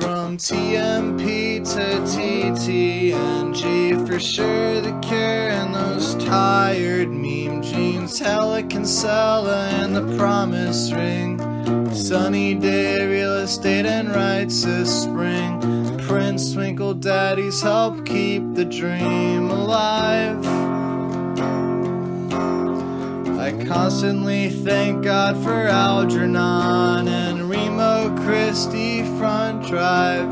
From TMP to TTNG, for sure the Cure and those tired meme jeans, Hella Kinsella and the Promise Ring, Sunny Day, Real Estate and Rites of Spring, Prince, Winkle Daddies help keep the dream alive. I constantly thank God for Algernon and Remo, Christie Front Drive,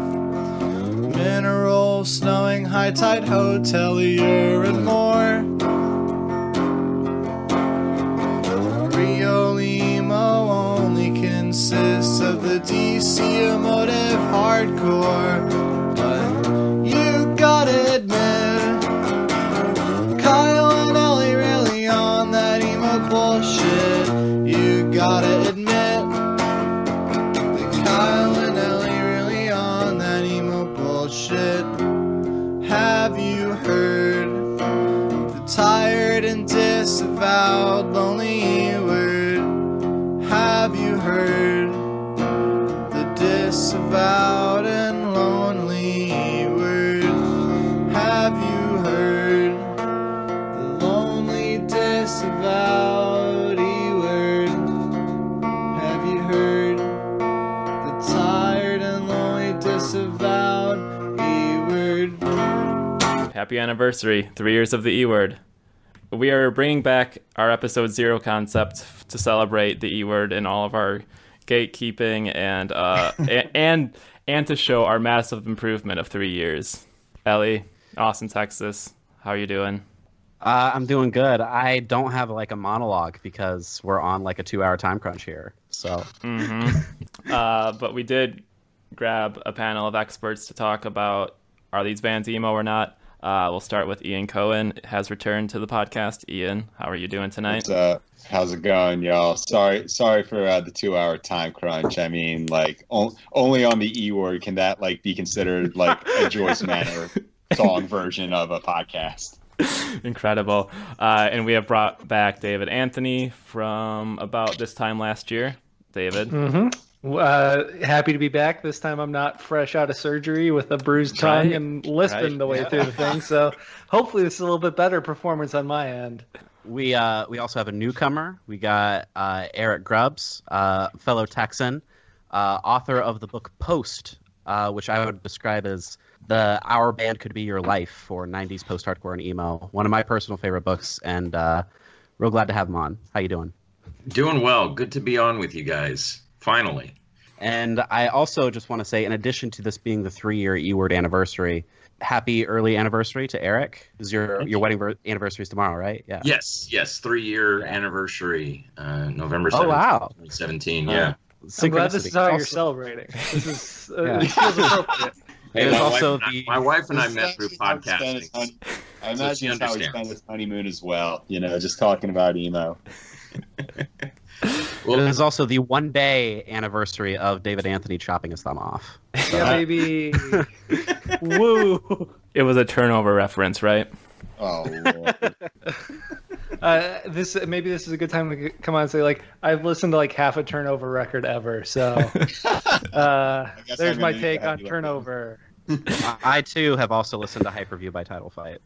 Mineral, Snowing, High Tide, Hotelier, and more. Rio Limo only consists of the DC emotive hardcore, but you gotta admit, Kyle and Ellie really on that emo bullshit. You gotta admit that Kyle and Ellie really on that emo bullshit. Have you heard the tired and disavowed lonely word? Have you heard the disavowed and lonely word? Have you heard the lonely disavowed? Happy anniversary, 3 years of the E-word. We are bringing back our episode 0 concept to celebrate the E-word and all of our gatekeeping and and to show our massive improvement of 3 years. Ellie, Austin, Texas, how are you doing? I'm doing good. I don't have like a monologue because we're on like a 2-hour time crunch here. So, but we did grab a panel of experts to talk about, are these bands emo or not? We'll start with Ian Cohen, has returned to the podcast. Ian, how are you doing tonight? How's it going, y'all? Sorry for the 2-hour time crunch. I mean, like, only on the E-word can that, like, be considered, like, a Joyce Manor song version of a podcast. Incredible. And we have brought back David Anthony from about this time last year. David? Mm-hmm. Happy to be back. This time I'm not fresh out of surgery with a bruised tongue and lisping the way through the thing, so hopefully this is a little bit better performance on my end. We also have a newcomer. We got Eric Grubbs, fellow Texan, author of the book Post, which I would describe as Our Band Could Be Your Life for 90s post-hardcore and emo. One of my personal favorite books, and real glad to have him on. How you doing? Doing well. Good to be on with you guys. Finally. And I also just want to say, in addition to this being the 3-year E-word anniversary, happy early anniversary to Eric. Is your wedding anniversary is tomorrow, right? Yeah. Yes, 3-year anniversary, November 17th. Oh, wow. 2017, yeah. I'm glad this is how you're celebrating. This is appropriate. Hey, my wife and I met through podcasting. I imagine that's how he spent his honeymoon as well, you know, just talking about emo. Well, it is also the 1-day anniversary of David Anthony chopping his thumb off. So. Yeah, baby. Woo. It was a turnover reference, right? Oh, Lord. Maybe this is a good time to come on and say, like, I've listened to like half a turnover record ever. So there's my take on turnover. I, too, have also listened to Hyperview by Title Fight.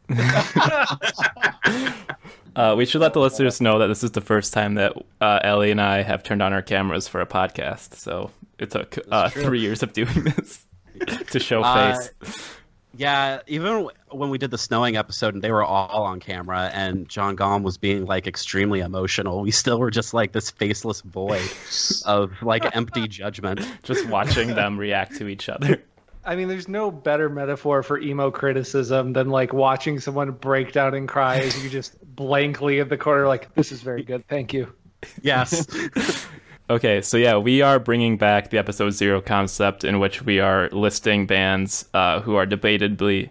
We should let the listeners know that this is the first time that Ellie and I have turned on our cameras for a podcast. So it took 3 years of doing this to show face. Yeah, even when we did the Snowing episode and they were all on camera and John Gom was being like extremely emotional, we still were just like this faceless void of like empty judgment. Just watching them react to each other. I mean, there's no better metaphor for emo criticism than, like, watching someone break down and cry as you just blankly in the corner, like, this is very good, thank you. Yes. Okay, so, yeah, we are bringing back the episode 0 concept in which we are listing bands who are debatably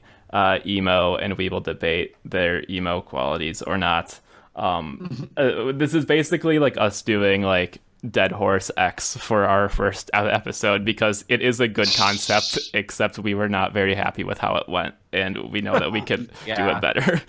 emo, and we will debate their emo qualities or not. This is basically, like, us doing, like, Dead Horse X for our first episode because it is a good concept, except we were not very happy with how it went, and we know that we could do it better.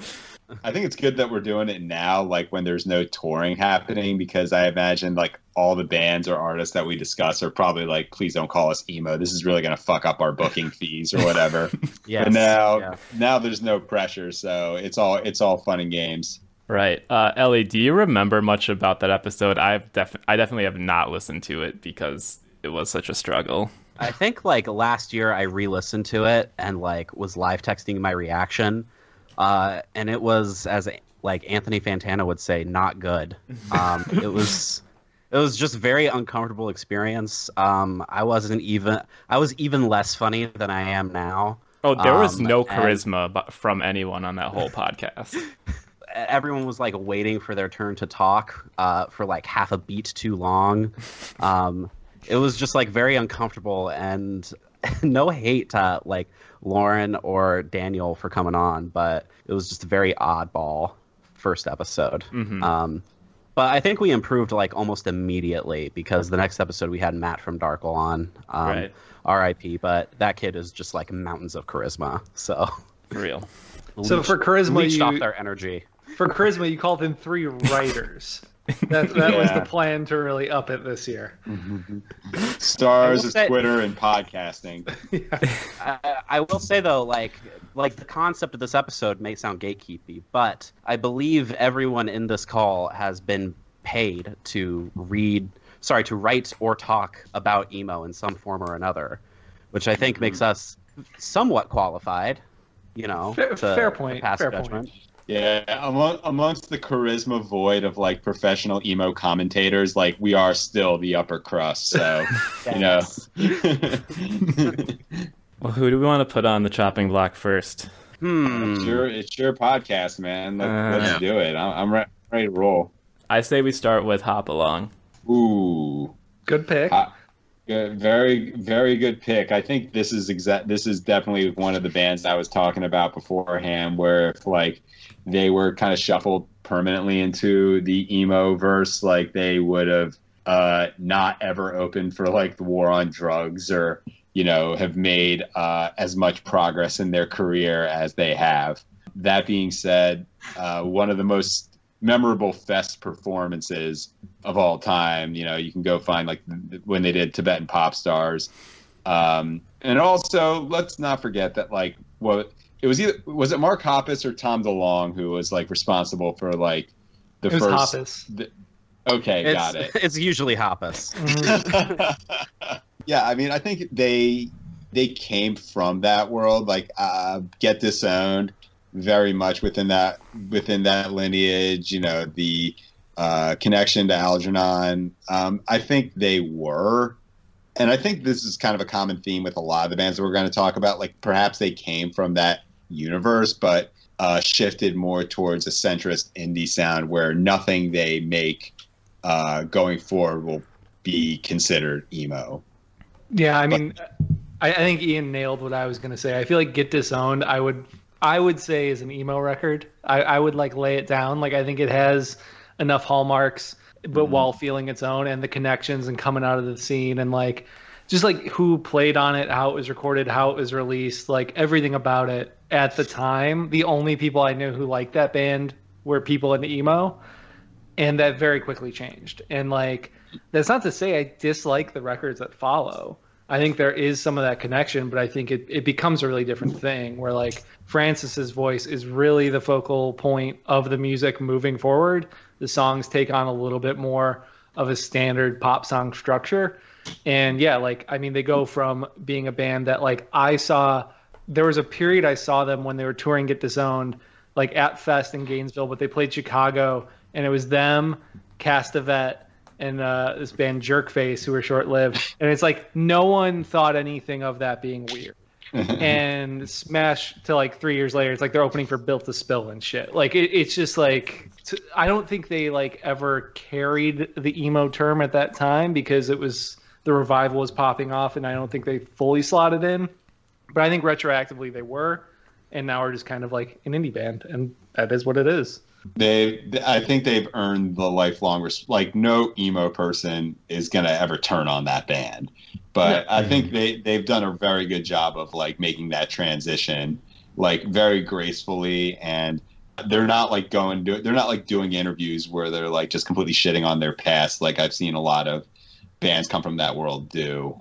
I think it's good that we're doing it now, like when there's no touring happening, because I imagine like all the bands or artists that we discuss are probably like, please don't call us emo. This is really going to fuck up our booking fees or whatever. Yes. But now there's no pressure. So it's all fun and games. Right. Ellie, do you remember much about that episode? I definitely have not listened to it because it was such a struggle. I think like last year I re-listened to it and like was live texting my reaction. And it was, as like Anthony Fantana would say, not good. It was just very uncomfortable experience. I was even less funny than I am now. Oh, there was no charisma from anyone on that whole podcast. Everyone was like waiting for their turn to talk for like half a beat too long. It was just like very uncomfortable, and no hate to like Lauren or Daniel for coming on, but it was just a very oddball first episode. Mm-hmm. But I think we improved like almost immediately, because the next episode we had Matt from Darkle on, RIP, but that kid is just like mountains of charisma. So for real. So for charisma, you stopped their energy. For charisma, you called in 3 writers. That was the plan to really up it this year. Stars of Twitter and podcasting. Yeah. I will say, though, like the concept of this episode may sound gatekeepy, but I believe everyone in this call has been paid to write or talk about emo in some form or another, which I think makes us somewhat qualified, you know, to pass judgment. Yeah, amongst the charisma void of like professional emo commentators, like we are still the upper crust. So, Well, who do we want to put on the chopping block first? It's your podcast, man. Let's do it. I'm ready to roll. I say we start with Hop Along. Ooh, good pick. Very, very good pick. I think this is definitely one of the bands I was talking about beforehand, where if like they were kind of shuffled permanently into the emo verse, like they would have not ever opened for like the war on drugs, or you know, have made as much progress in their career as they have. That being said, one of the most memorable fest performances of all time, you know, you can go find like when they did Tibetan Pop Stars, and also let's not forget that like was it Mark Hoppus or Tom DeLonge who was like responsible for like got it. It's usually Hoppus. Yeah, I mean, I think they came from that world, like Get Disowned. Very much within that lineage, you know, the connection to Algernon. I think they were, and I think this is kind of a common theme with a lot of the bands that we're going to talk about, like perhaps they came from that universe, but shifted more towards a centrist indie sound where nothing they make going forward will be considered emo. Yeah, I mean, I think Ian nailed what I was going to say. I feel like Get Disowned, I would say is an emo record. I would like lay it down. Like I think it has enough hallmarks, but while feeling its own, and the connections and coming out of the scene, and like just like who played on it, how it was recorded, how it was released, like everything about it at the time. The only people I knew who liked that band were people in emo, and that very quickly changed. And like that's not to say I dislike the records that follow. I think there is some of that connection, but I think it becomes a really different thing where like Francis's voice is really the focal point of the music moving forward. The songs take on a little bit more of a standard pop song structure. And yeah, like, I mean, they go from being a band that like there was a period I saw them when they were touring Get Disowned, like at Fest in Gainesville, but they played Chicago, and it was them, Castavet, and this band Jerkface, who were short-lived. And it's like no one thought anything of that being weird. And Smash, to like 3 years later, it's like they're opening for Built to Spill and shit. Like it's just like I don't think they like ever carried the emo term at that time, because it was the revival was popping off, and I don't think they fully slotted in. But I think retroactively they were, and now we're just kind of like an indie band, and that is what it is. I think they've earned the lifelong like no emo person is gonna ever turn on that band, but I think they've done a very good job of like making that transition like very gracefully, and they're not like going do they're not like doing interviews where they're like just completely shitting on their past, like I've seen a lot of bands come from that world do.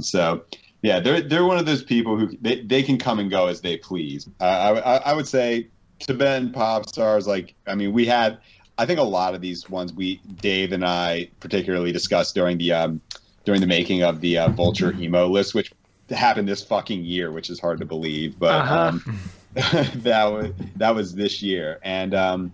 So yeah, they're one of those people who they can come and go as they please. I would say Tibetan pop stars, like, I mean, we had, I think a lot of these ones Dave and I particularly discussed during the making of the Vulture emo list, which happened this fucking year, which is hard to believe, but that was this year. And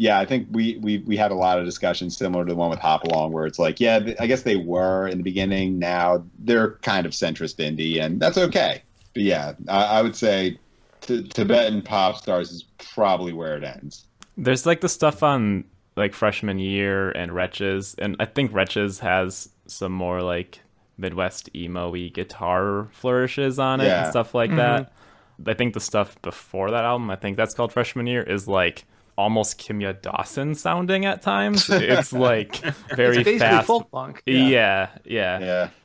yeah, I think we had a lot of discussions similar to the one with Hop Along, where it's like, yeah, I guess they were in the beginning. Now they're kind of centrist indie, and that's okay. But yeah, I would say Tibetan pop stars is probably where it ends. There's like the stuff on like Freshman Year and Wretches, and I think Wretches has some more like Midwest emo-y guitar flourishes on it, yeah, and stuff like that. I think the stuff before that album, I think that's called Freshman Year, is like almost Kimya Dawson sounding at times. It's like very it's fast folk punk. Yeah.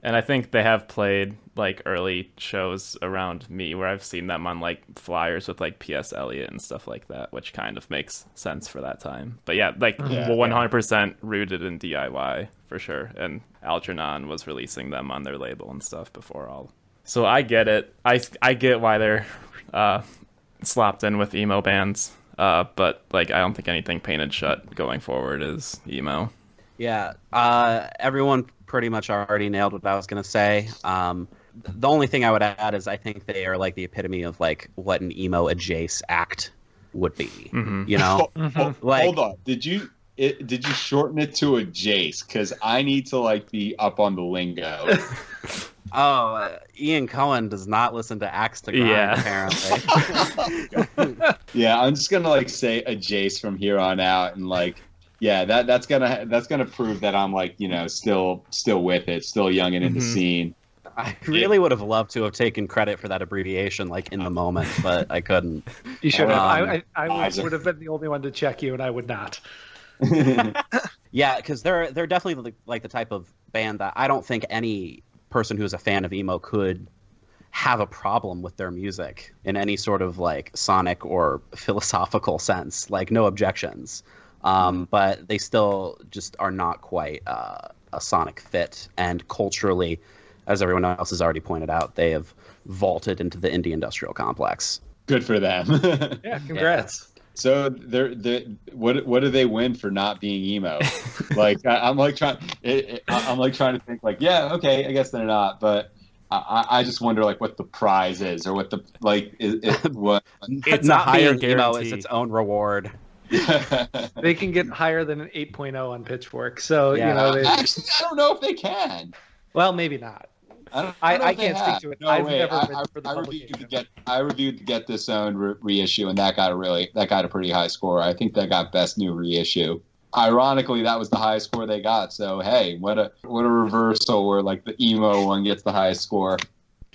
And I think they have played like early shows around me where I've seen them on like flyers with like P.S. Eliot and stuff like that, which kind of makes sense for that time. But yeah, like 100% rooted in DIY for sure. And Algernon was releasing them on their label and stuff before all. So I get it. I get why they're slopped in with emo bands. But like, I don't think anything Painted Shut going forward is emo. Yeah, everyone pretty much already nailed what I was gonna say. The only thing I would add is I think they are like the epitome of like what an emo adjacent act would be. You know, like, hold on, did you shorten it to adjacent? Because I need to like be up on the lingo. Oh, Ian Cohen does not listen to Axe to Grind, apparently. Yeah, I'm just gonna like say Jace from here on out, and like, yeah, that's gonna prove that I'm like, you know, still with it, still young and in the scene. I really would have loved to have taken credit for that abbreviation, like in the moment, but I couldn't. You should have. I would have been the only one to check you, and I would not. Yeah, because they're definitely like the type of band that I don't think any person who's a fan of emo could have a problem with their music in any sort of like sonic or philosophical sense, like no objections, but they still just are not quite a sonic fit, and culturally, as everyone else has already pointed out, they have vaulted into the indie industrial complex. Good for them. Yeah, congrats. Yeah. So what do they win for not being emo? Like, I'm like trying to think like, yeah, okay, I guess they're not, but I just wonder like what the prize is, or what the like what it's not being emo is its own reward. They can get higher than an 8.0 on Pitchfork, so yeah. You know, actually, I don't know if they can. Well, maybe not. I can't speak to it. No, I reviewed the Get Disowned reissue, and that got a pretty high score. I think that got Best New Reissue. Ironically, that was the highest score they got. So hey, what a reversal where like the emo one gets the highest score.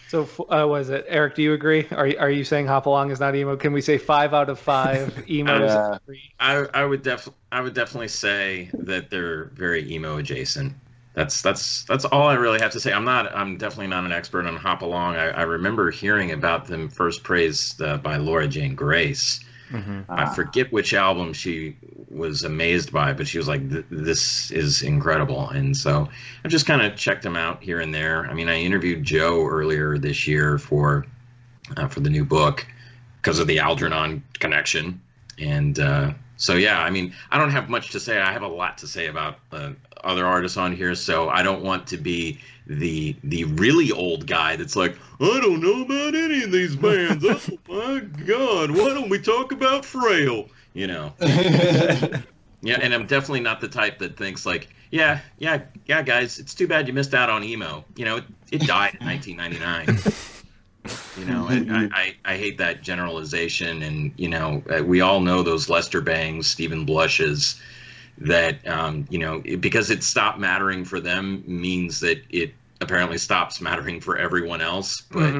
So was it Eric? Do you agree? Are you saying Hop Along is not emo? Can we say 5 out of 5 emos? I would definitely say that they're very emo adjacent. That's all I really have to say. I'm definitely not an expert on Hop Along. I remember hearing about them first praised by Laura Jane Grace. I forget which album she was amazed by, but she was like, "This is incredible." And so I've just kind of checked them out here and there. I mean, I interviewed Joe earlier this year for the new book because of the Algernon connection, and so yeah, I mean, I don't have much to say. I have a lot to say about other artists on here, so I don't want to be the really old guy that's like, I don't know about any of these bands. Oh my god, why don't we talk about Frail? You know. Yeah, and I'm definitely not the type that thinks like, yeah, guys, it's too bad you missed out on emo. You know, it died in 1999. You know, I hate that generalization, and you know, we all know those Lester Bangs, Stephen Blushes. That, you know, because it stopped mattering for them means that it apparently stops mattering for everyone else. But,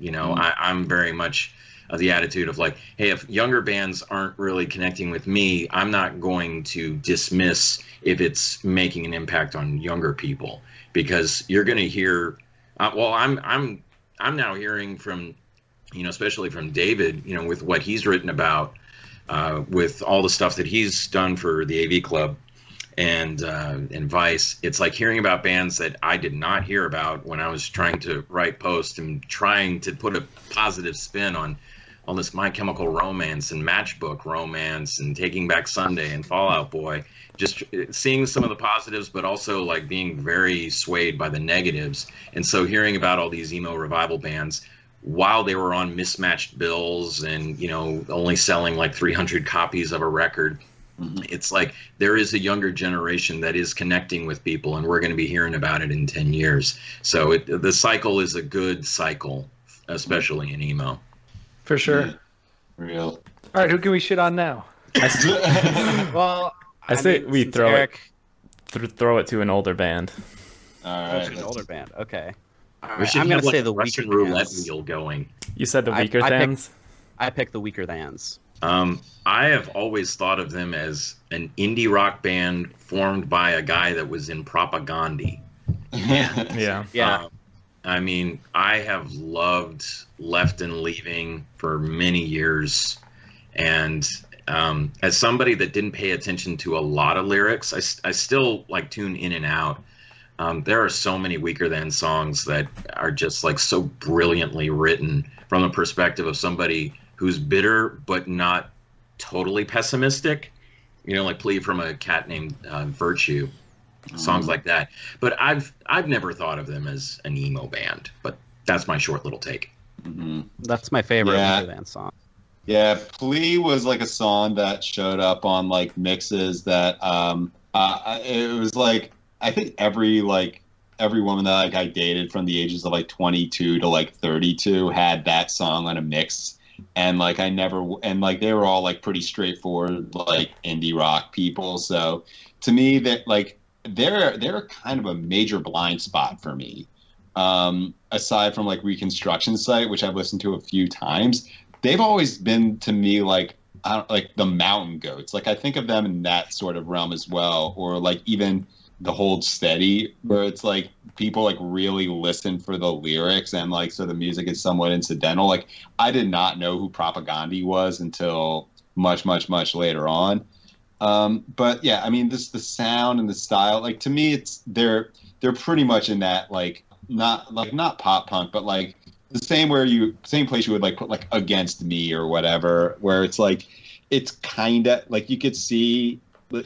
you know, I'm very much of the attitude of like, hey, if younger bands aren't really connecting with me, I'm not going to dismiss if it's making an impact on younger people, because you're going to hear, well, I'm now hearing from, you know, especially from David, you know, with what he's written about, with all the stuff that he's done for the AV Club and Vice. It's like hearing about bands that I did not hear about when I was trying to write posts and trying to put a positive spin on all this My Chemical Romance and Matchbook Romance and Taking Back Sunday and Fall Out Boy. Just seeing some of the positives, but also like being very swayed by the negatives. And so hearing about all these emo revival bands while they were on mismatched bills and, you know, only selling like 300 copies of a record. Mm-hmm. It's like there is a younger generation that is connecting with people, and we're going to be hearing about it in 10 years. So the cycle is a good cycle, especially in emo. For sure. Yeah. Real. All right, who can we shit on now? Well, I mean, we throw Eric. Throw it to an older band. All right. An older band. Okay. All right. I'm going to say the Russian weaker roulette wheel going. You said the weaker thans? I picked the weaker thans. I have always thought of them as an indie rock band formed by a guy that was in Propagandhi. Yeah. Yeah. Yeah. I mean, I have loved Left and Leaving for many years. And as somebody that didn't pay attention to a lot of lyrics, I still like tune in and out. There are so many Weaker Than songs that are just like so brilliantly written from the perspective of somebody who's bitter but not totally pessimistic. You know, like Plea from a Cat Named Virtue. Songs like that. But I've never thought of them as an emo band, but that's my short little take. Mm-hmm. That's my favorite emo band song. Yeah, Plea was like a song that showed up on like mixes that it was like I think every woman that like I dated from the ages of like 22 to like 32 had that song on a mix. And like I never, and like they were all like pretty straightforward like indie rock people. So to me that like they're kind of a major blind spot for me. Aside from like Reconstruction Site, which I've listened to a few times, they've always been to me like the Mountain Goats. Like I think of them in that sort of realm as well, or like even the Hold Steady, where it's like people like really listen for the lyrics and like so the music is somewhat incidental. Like I did not know who Propagandhi was until much later on. But yeah, I mean, the sound and the style, like to me, it's they're pretty much in that not pop punk, but like the same where same place you would like put like Against Me or whatever, where it's like it's kind of like you could see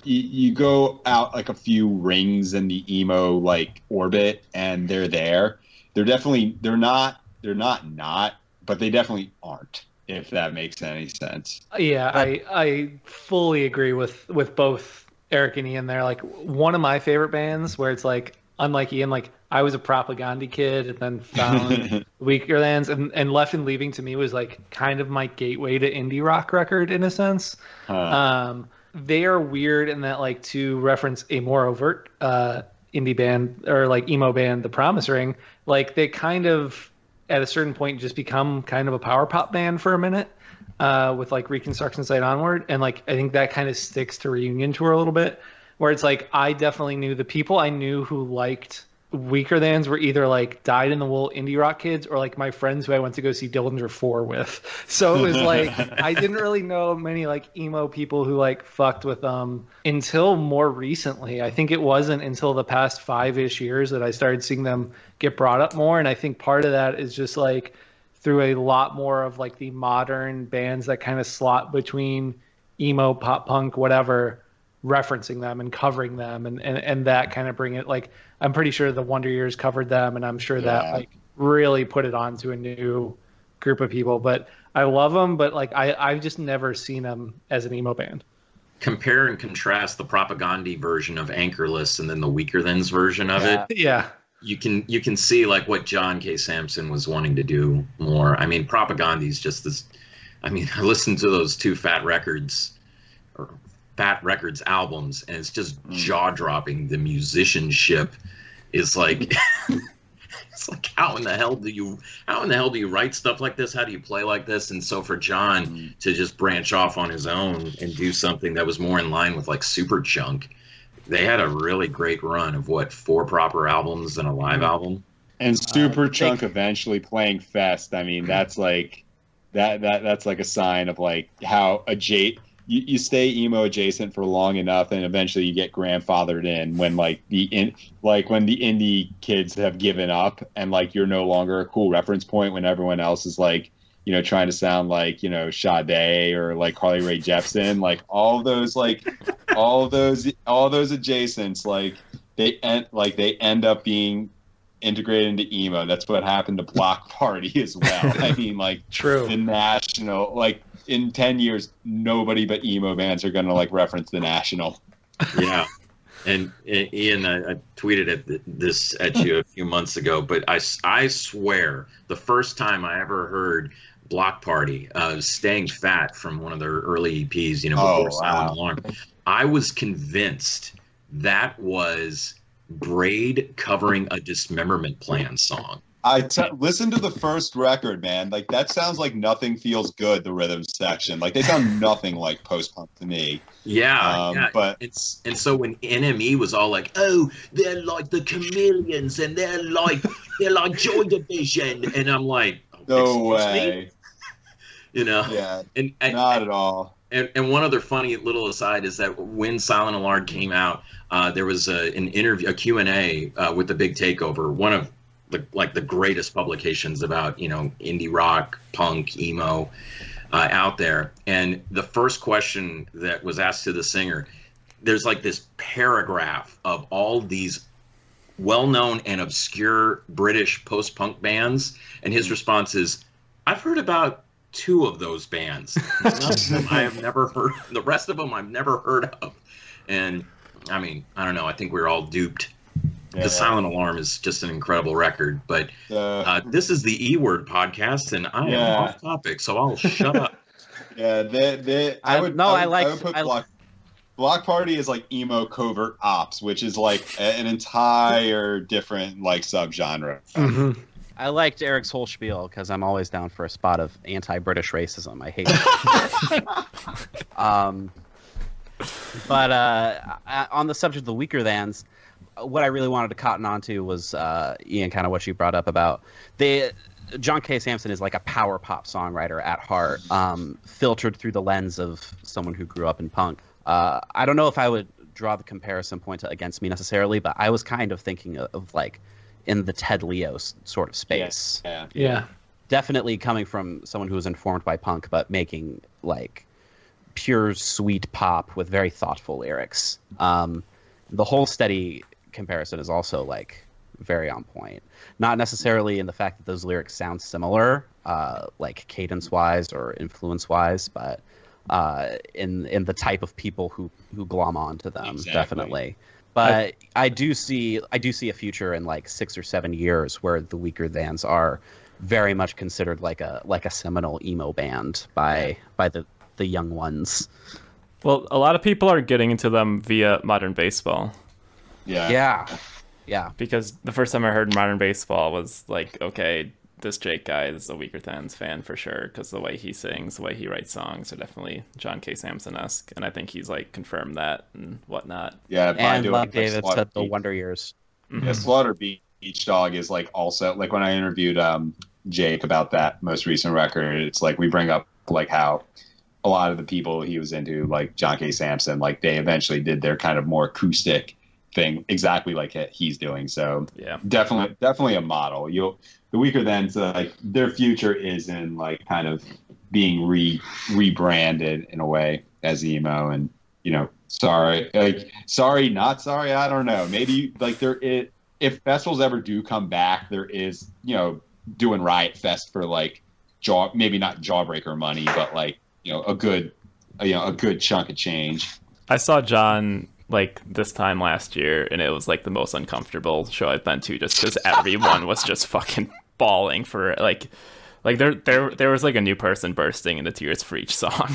you go out like a few rings in the emo like orbit, and they're there. They're definitely they're not, but they definitely aren't. If that makes any sense. Yeah, I fully agree with both Eric and Ian there. Like one of my favorite bands where it's like, unlike Ian, like I was a Propagandhi kid and then found Weaker Thans, and Left and Leaving to me was like kind of my gateway to indie rock record in a sense. They are weird in that like to reference a more overt indie band or like emo band, The Promise Ring, like they kind of at a certain point just become kind of a power pop band for a minute with like Reconstruction Site onward. And like, I think that kind of sticks to Reunion Tour a little bit where it's like, I definitely knew the people I knew who liked Weaker Thans were either like dyed in the wool indie rock kids or like my friends who I went to go see Dillinger 4 with. So it was like, I didn't really know many like emo people who like fucked with them until more recently. I think it wasn't until the past 5-ish years that I started seeing them get brought up more. And I think part of that is just like through a lot more of like the modern bands that kind of slot between emo, pop punk, whatever, referencing them and covering them and that kind of bring it like I'm pretty sure the Wonder Years covered them, and I'm sure that like really put it on to a new group of people. But I love them, but like I've just never seen them as an emo band. Compare and contrast the Propagandhi version of Anchorless and then the Weaker Thans version of it. Yeah, you can see like what John K. Samson was wanting to do more. I mean, Propagandhi's just this. I mean, I listened to those two Fat Records albums, and it's just jaw-dropping. The musicianship is like it's like how in the hell do you write stuff like this? How do you play like this? And so for John to just branch off on his own and do something that was more in line with like Superchunk, they had a really great run of what, 4 proper albums and a live album, and Superchunk eventually playing Fest. I mean, that's like that's like a sign of like how you stay emo adjacent for long enough, and eventually you get grandfathered in when when the indie kids have given up, and like you're no longer a cool reference point when everyone else is like, you know, trying to sound like, you know, Sade or like Carly Rae Jepsen, all those adjacents, they end up being integrated into emo. That's what happened to Block Party as well. I mean, like, true. The National, like, in 10 years, nobody but emo bands are going to, like, reference The National. Yeah. And Ian, I tweeted at you a few months ago, but I swear the first time I ever heard Block Party, Staying Fat from one of their early EPs, you know, before Silent Alarm, I was convinced that was Braid covering a Dismemberment Plan song. Listen to the first record, man. Like, that sounds like Nothing Feels Good, the rhythm section. Like, they sound nothing like post-punk to me. Yeah, yeah. But so when NME was all like, oh, they're like the Chameleons, and they're like Joy Division, and I'm like, no way, me? You know? Yeah. Not at all. And one other funny little aside is that when Silent Alarm came out, there was an interview, a Q&A with The Big Takeover, one of the greatest publications about, you know, indie rock, punk, emo out there. And the first question that was asked to the singer, there's like this paragraph of all these well-known and obscure British post-punk bands, and his response is, I've heard about two of those bands. I have never heard the rest of them. I've never heard of. And I mean, I don't know, I think we're all duped. Yeah. The Silent Alarm is just an incredible record, but this is the E Word podcast, and I am off topic, so I'll shut up. Yeah, Block Party is like emo covert ops, which is like an entire different like subgenre. Mm-hmm. I liked Eric's whole spiel because I'm always down for a spot of anti-British racism. I hate it. On the subject of the weaker thans, what I really wanted to cotton onto was, Ian, kind of what you brought up about John K. Samson is like a power pop songwriter at heart, filtered through the lens of someone who grew up in punk. I don't know if I would draw the comparison point to Against Me necessarily, but I was kind of thinking of like, in the Ted Leo sort of space. Yeah. Yeah. Definitely coming from someone who was informed by punk, but making like pure sweet pop with very thoughtful lyrics. The whole steady comparison is also like very on point. Not necessarily in the fact that those lyrics sound similar, like cadence wise or influence wise, but in the type of people who glom onto them. Exactly. Definitely. But I do see a future in like 6 or 7 years where the weaker thans are very much considered like a seminal emo band by the young ones. Well, a lot of people are getting into them via Modern Baseball. Yeah. Yeah. Yeah. Because the first time I heard Modern Baseball was like, okay, this Jake guy is a weaker thans fan for sure, because the way he sings, the way he writes songs are definitely John K. Samson-esque, and I think he's like confirmed that and whatnot. Yeah, and like David said, the Wonder Years. Mm-hmm. Yeah, Slaughter Beach Dog is like also like when I interviewed Jake about that most recent record, it's like we bring up like how a lot of the people he was into, like John K. Samson, like they eventually did their kind of more acoustic thing, exactly like he's doing. So yeah, definitely a model. The weaker thans, like their future is in like kind of being rebranded in a way as emo, and you know, sorry, not sorry. I don't know. Maybe like if festivals ever do come back, there is, you know, doing Riot Fest for like maybe not Jawbreaker money, but like, you know, a good chunk of change. I saw John like this time last year, and it was like the most uncomfortable show I've been to, just because everyone was just fucking bawling for like there was like a new person bursting into tears for each song.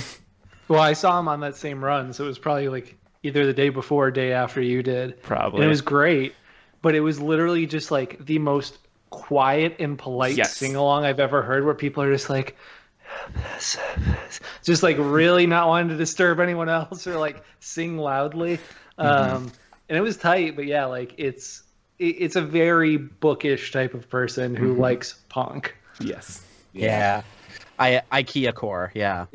Well, I saw him on that same run, so it was probably like either the day before or day after you did. Probably. And it was great, but it was literally just like the most quiet and polite sing-along I've ever heard, where people are just like, just like really not wanting to disturb anyone else or like sing loudly. And it was tight, but yeah, like it's a very bookish type of person who likes punk. Yes. Yeah. IKEA core. Yeah.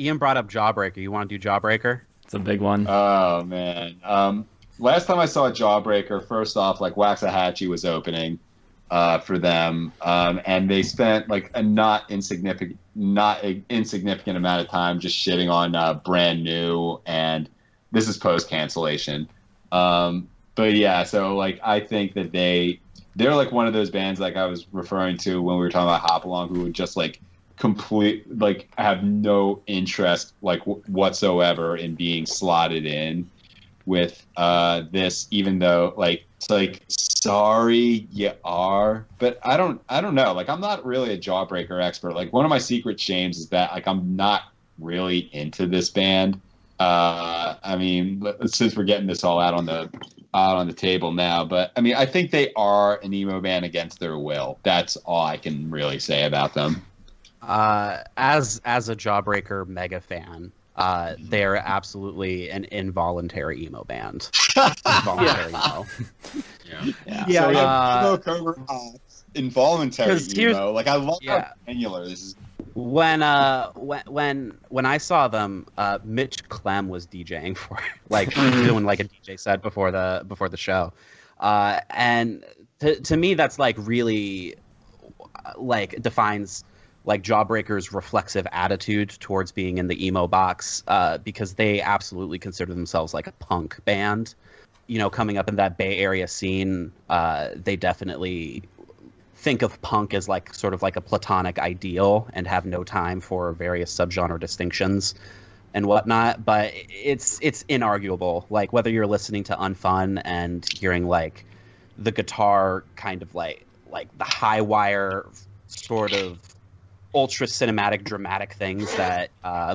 Ian brought up Jawbreaker. You want to do Jawbreaker? It's a big one. Oh, man. Last time I saw Jawbreaker, first off, like, Waxahachie was opening for them. And they spent, like, a not insignificant amount of time just shitting on Brand New. And this is post-cancellation. But, yeah, so, like, I think that they're, like, one of those bands, like, I was referring to when we were talking about Hop Along, who would just, like, have no interest like whatsoever in being slotted in with this, even though like it's like, sorry you are, but I don't know, like I'm not really a Jawbreaker expert. Like one of my secret shames is that like I'm not really into this band. I mean, since we're getting this all out on the table now, but I mean I think they are an emo band against their will. That's all I can really say about them. As a Jawbreaker mega fan, they are absolutely an involuntary emo band. Involuntary emo. Yeah. So, involuntary emo. Like I love how granular this is. When I saw them, Mitch Clem was DJing for it, like doing like a DJ set before the show, and to me that's like really like defines like Jawbreaker's reflexive attitude towards being in the emo box, because they absolutely consider themselves like a punk band. You know, coming up in that Bay Area scene, they definitely think of punk as like sort of like a platonic ideal and have no time for various subgenre distinctions and whatnot. But it's inarguable. Like whether you're listening to Unfun and hearing like the guitar kind of like the high wire sort of ultra cinematic dramatic things that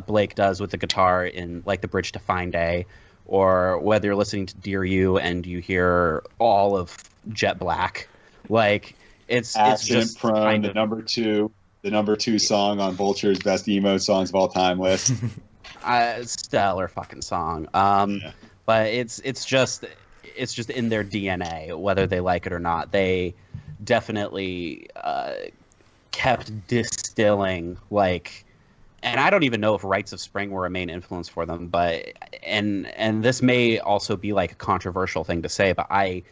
Blake does with the guitar in like the Bridge to Fine Day, or whether you're listening to Dear You and you hear all of Jet Black, like it's just Prone, kind of... the number two song on Vulture's best emo songs of all time list. Stellar fucking song. But it's just in their DNA, whether they like it or not. They definitely kept distilling like, and I don't even know if Rites of Spring were a main influence for them, but and this may also be like a controversial thing to say, but I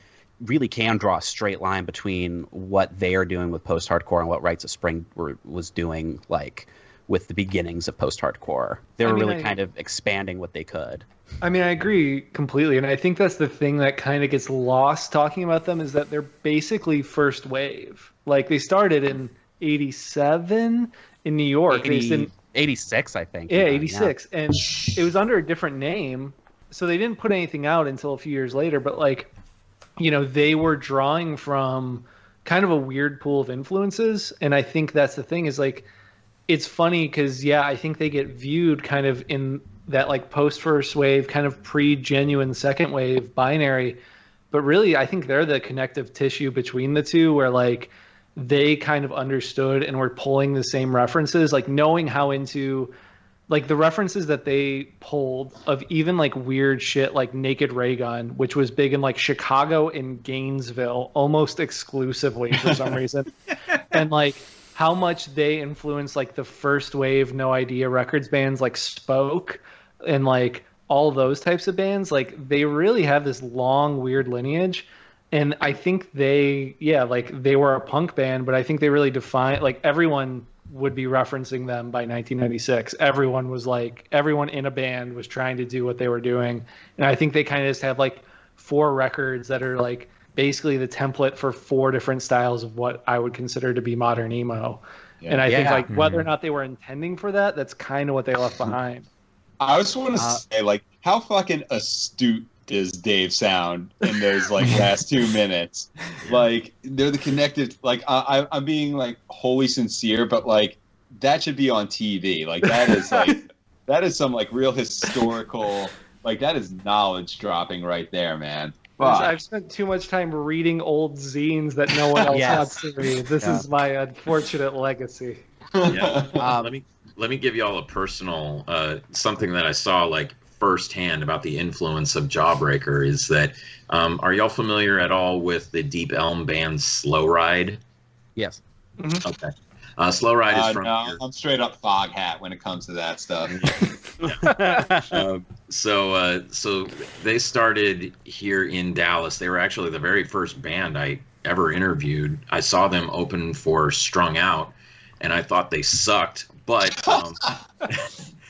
really can draw a straight line between what they are doing with post-hardcore and what Rites of Spring was doing like with the beginnings of post-hardcore. They were kind of expanding what they could. I mean, I agree completely, and I think that's the thing that kind of gets lost talking about them, is that they're basically first wave. Like they started in 87 in New York. 86, I think. Yeah, 86. Yeah. And it was under a different name, so they didn't put anything out until a few years later. But, like, you know, they were drawing from kind of a weird pool of influences. And I think that's the thing is, like, it's funny because, yeah, I think they get viewed kind of in that, like, post-first wave, kind of pre-genuine second wave binary. But really, I think they're the connective tissue between the two where, like, they kind of understood and were pulling the same references, like knowing how into like the references that they pulled of even like weird shit like Naked Raygun, which was big in like Chicago and Gainesville almost exclusively for some reason. And like how much they influenced like the first wave No Idea records bands like Spoke and like all those types of bands. Like they really have this long weird lineage. And I think they, yeah, like they were a punk band, but I think they really defined, like everyone would be referencing them by 1996. Everyone was like, everyone in a band was trying to do what they were doing. And I think they kind of just have like 4 records that are like basically the template for 4 different styles of what I would consider to be modern emo. Yeah. And I think like whether or not they were intending for that, that's kind of what they left behind. I just want to say like how fucking astute is Dave Sound in those like last 2 minutes. Like they're the connected, like I'm being like wholly sincere, but like that should be on TV. Like that is like that is some like real historical, like that is knowledge dropping right there, man. Fuck. I've spent too much time reading old zines that no one else wants to read. This is my unfortunate legacy. Yeah. Let me give y'all a personal something that I saw like firsthand about the influence of Jawbreaker is that are y'all familiar at all with the Deep Elm band Slow Ride? Yes. Mm-hmm. Okay. Slow Ride is from here. I'm straight up fog hat when it comes to that stuff. So they started here in Dallas. They were actually the very first band I ever interviewed. I saw them open for Strung Out, and I thought they sucked. But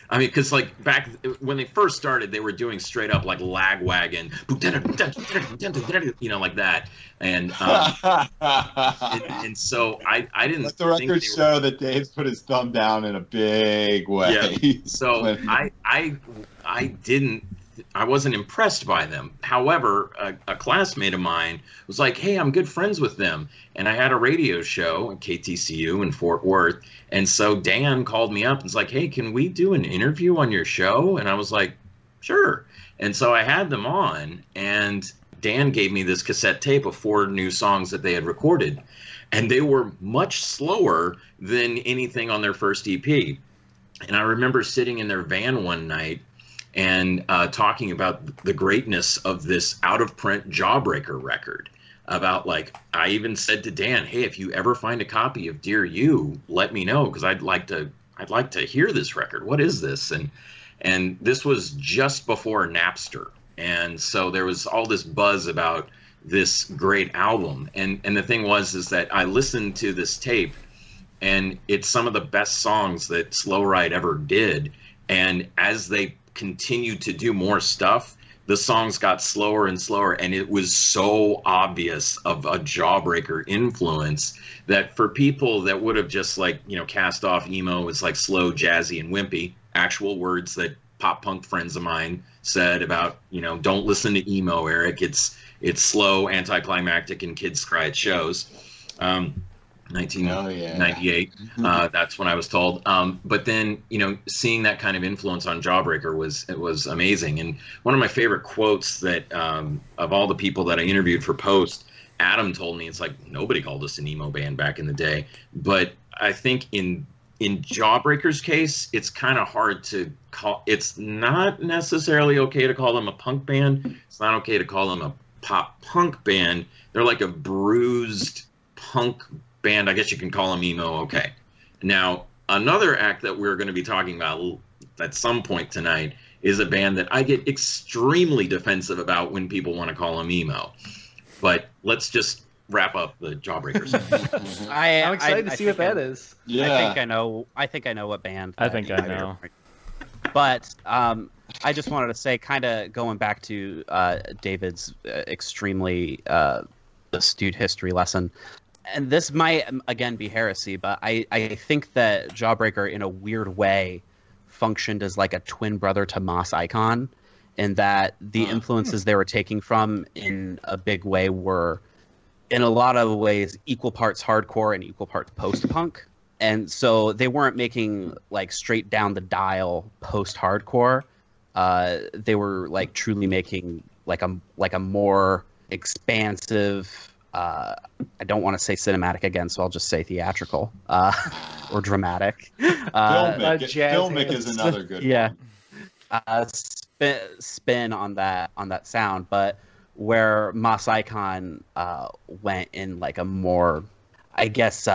I mean, because like back when they first started, they were doing straight up like Lagwagon, you know, like that. And and so I didn't. Let the record show that Dave's put his thumb down in a big way. Yeah. So I wasn't impressed by them. However, a classmate of mine was like, hey, I'm good friends with them. And I had a radio show at KTCU in Fort Worth. And so Dan called me up and was like, hey, can we do an interview on your show? And I was like, sure. And so I had them on, and Dan gave me this cassette tape of 4 new songs that they had recorded. And they were much slower than anything on their first EP. And I remember sitting in their van one night and talking about the greatness of this out-of-print Jawbreaker record. About, like, I even said to Dan, hey, if you ever find a copy of Dear You, let me know, because I'd like to hear this record. What is this? And this was just before Napster. And so there was all this buzz about this great album. And the thing was is that I listened to this tape, and it's some of the best songs that Slow Ride ever did. And as they continued to do more stuff, the songs got slower and slower, and it was so obvious of a Jawbreaker influence that for people that would have just, like, you know, cast off emo as like slow, jazzy, and wimpy, actual words that pop punk friends of mine said about, you know, don't listen to emo, Eric, it's slow, anticlimactic, and kids cry at shows. 1998. Oh, yeah. That's when I was told. But then, you know, seeing that kind of influence on Jawbreaker was amazing. And one of my favorite quotes that of all the people that I interviewed for Post, Adam told me, it's like, nobody called us an emo band back in the day. But I think in Jawbreaker's case, it's kind of hard to call. It's not necessarily okay to call them a punk band. It's not okay to call them a pop punk band. They're like a bruised punk band, I guess you can call them emo, okay. Now, another act that we're going to be talking about at some point tonight is a band that I get extremely defensive about when people want to call them emo. But let's just wrap up the Jawbreakers. I'm excited to see what that is. Yeah. I think I know what band. I think I know. But I just wanted to say, kind of going back to David's extremely astute history lesson. And this might, again, be heresy, but I think that Jawbreaker, in a weird way, functioned as like a twin brother to Moss Icon, in that the influences they were taking from in a big way were, in a lot of ways, equal parts hardcore and equal parts post-punk. And so they weren't making like straight down the dial post-hardcore. They were like truly making like a more expansive... I don't want to say cinematic again, so I'll just say theatrical or dramatic. Filmic is another good one. Yeah, spin on that sound, but where Moss Icon went in like a more, I guess,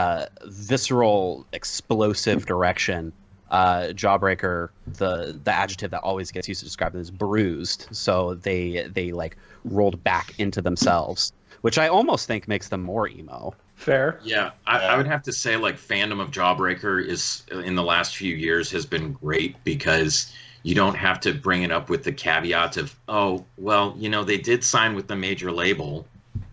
visceral, explosive direction. Jawbreaker, the adjective that always gets used to describe them is bruised. So they like rolled back into themselves, which I almost think makes them more emo. Fair. Yeah, I would have to say, like, fandom of Jawbreaker is, in the last few years, has been great because you don't have to bring it up with the caveat of, oh, well, you know, they did sign with the major label.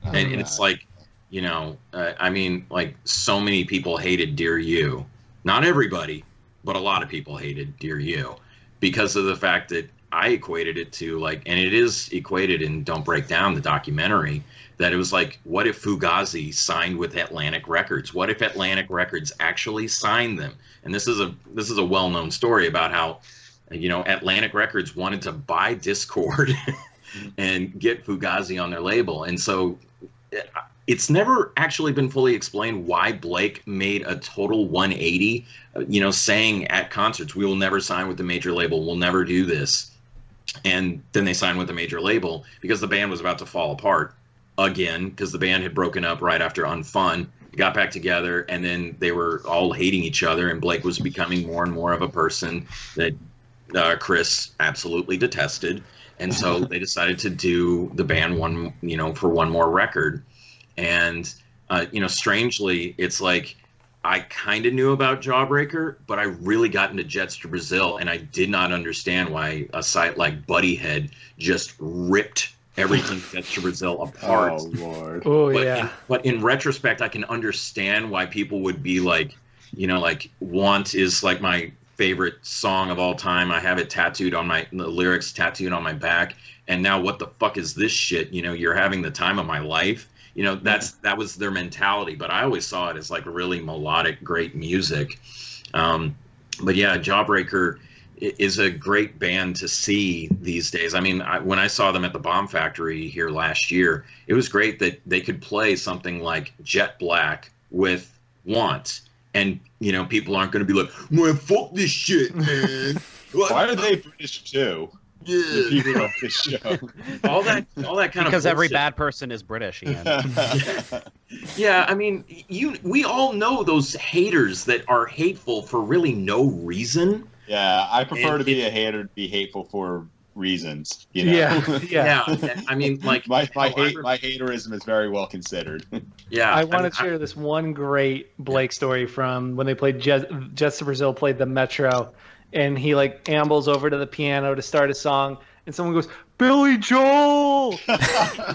And it's like, you know, I mean, like, so many people hated Dear You. Not everybody, but a lot of people hated Dear You because of the fact that I equated it to, like, and it is equated in Don't Break Down, the documentary, that it was like, what if Fugazi signed with Atlantic Records? What if Atlantic Records actually signed them? And this is a well-known story about how, you know, Atlantic Records wanted to buy Discord and get Fugazi on their label. And so it's never actually been fully explained why Blake made a total 180, you know, saying at concerts, we will never sign with the major label, we'll never do this. And then they signed with the major label because the band was about to fall apart again, because the band had broken up right after Unfun, got back together, and then they were all hating each other, and Blake was becoming more and more of a person that Chris absolutely detested. And so they decided to do the band one, you know, for one more record. And, you know, strangely, it's like I kind of knew about Jawbreaker, but I really got into Jets to Brazil, and I did not understand why a site like Buddyhead just ripped everything Jets to Brazil apart. Oh, Lord. Oh, yeah. But in retrospect, I can understand why people would be like, you know, like, Want is like my favorite song of all time. I have it tattooed on my, the lyrics tattooed on my back. And now what the fuck is this shit? You know, you're having the time of my life. You know, that's, that was their mentality. But I always saw it as like really melodic, great music. But yeah, Jawbreaker is a great band to see these days. I mean, when I saw them at the Bomb Factory here last year, it was great that they could play something like Jet Black with Want. And, you know, people aren't going to be like, man, fuck this shit, man. Why are they British too? Yeah. The people on this show. All that kind of because every bad person is British, Ian. Yeah, I mean, we all know those haters that are hateful for really no reason. Yeah, I prefer to be a hater to be hateful for reasons, you know? Yeah. I mean, like my haterism is very well considered. Yeah, I want to share this one great Blake story from when they played Jets to Brazil, played the Metro, and he like ambles over to the piano to start a song, and someone goes, "Billy Joel!"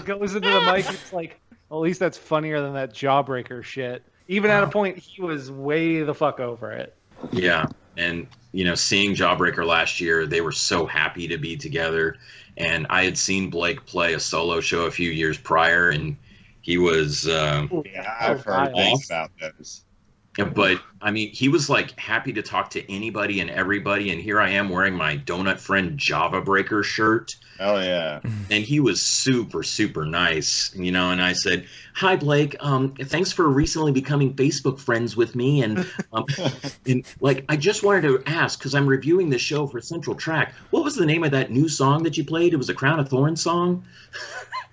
Goes into the mic. It's like, well, at least that's funnier than that Jawbreaker shit. Even at a point, he was way the fuck over it. Yeah. And, you know, seeing Jawbreaker last year, they were so happy to be together. And I had seen Blake play a solo show a few years prior, and he was... yeah, I've heard things about those. But, I mean, he was, like, happy to talk to anybody and everybody. And here I am wearing my Donut Friend Jawbreaker shirt. Oh, yeah. And he was super, super nice, you know. And I said, "Hi, Blake. Thanks for recently becoming Facebook friends with me. And, like, I just wanted to ask, because I'm reviewing the show for Central Track, what was the name of that new song that you played? It was a Crown of Thorns song."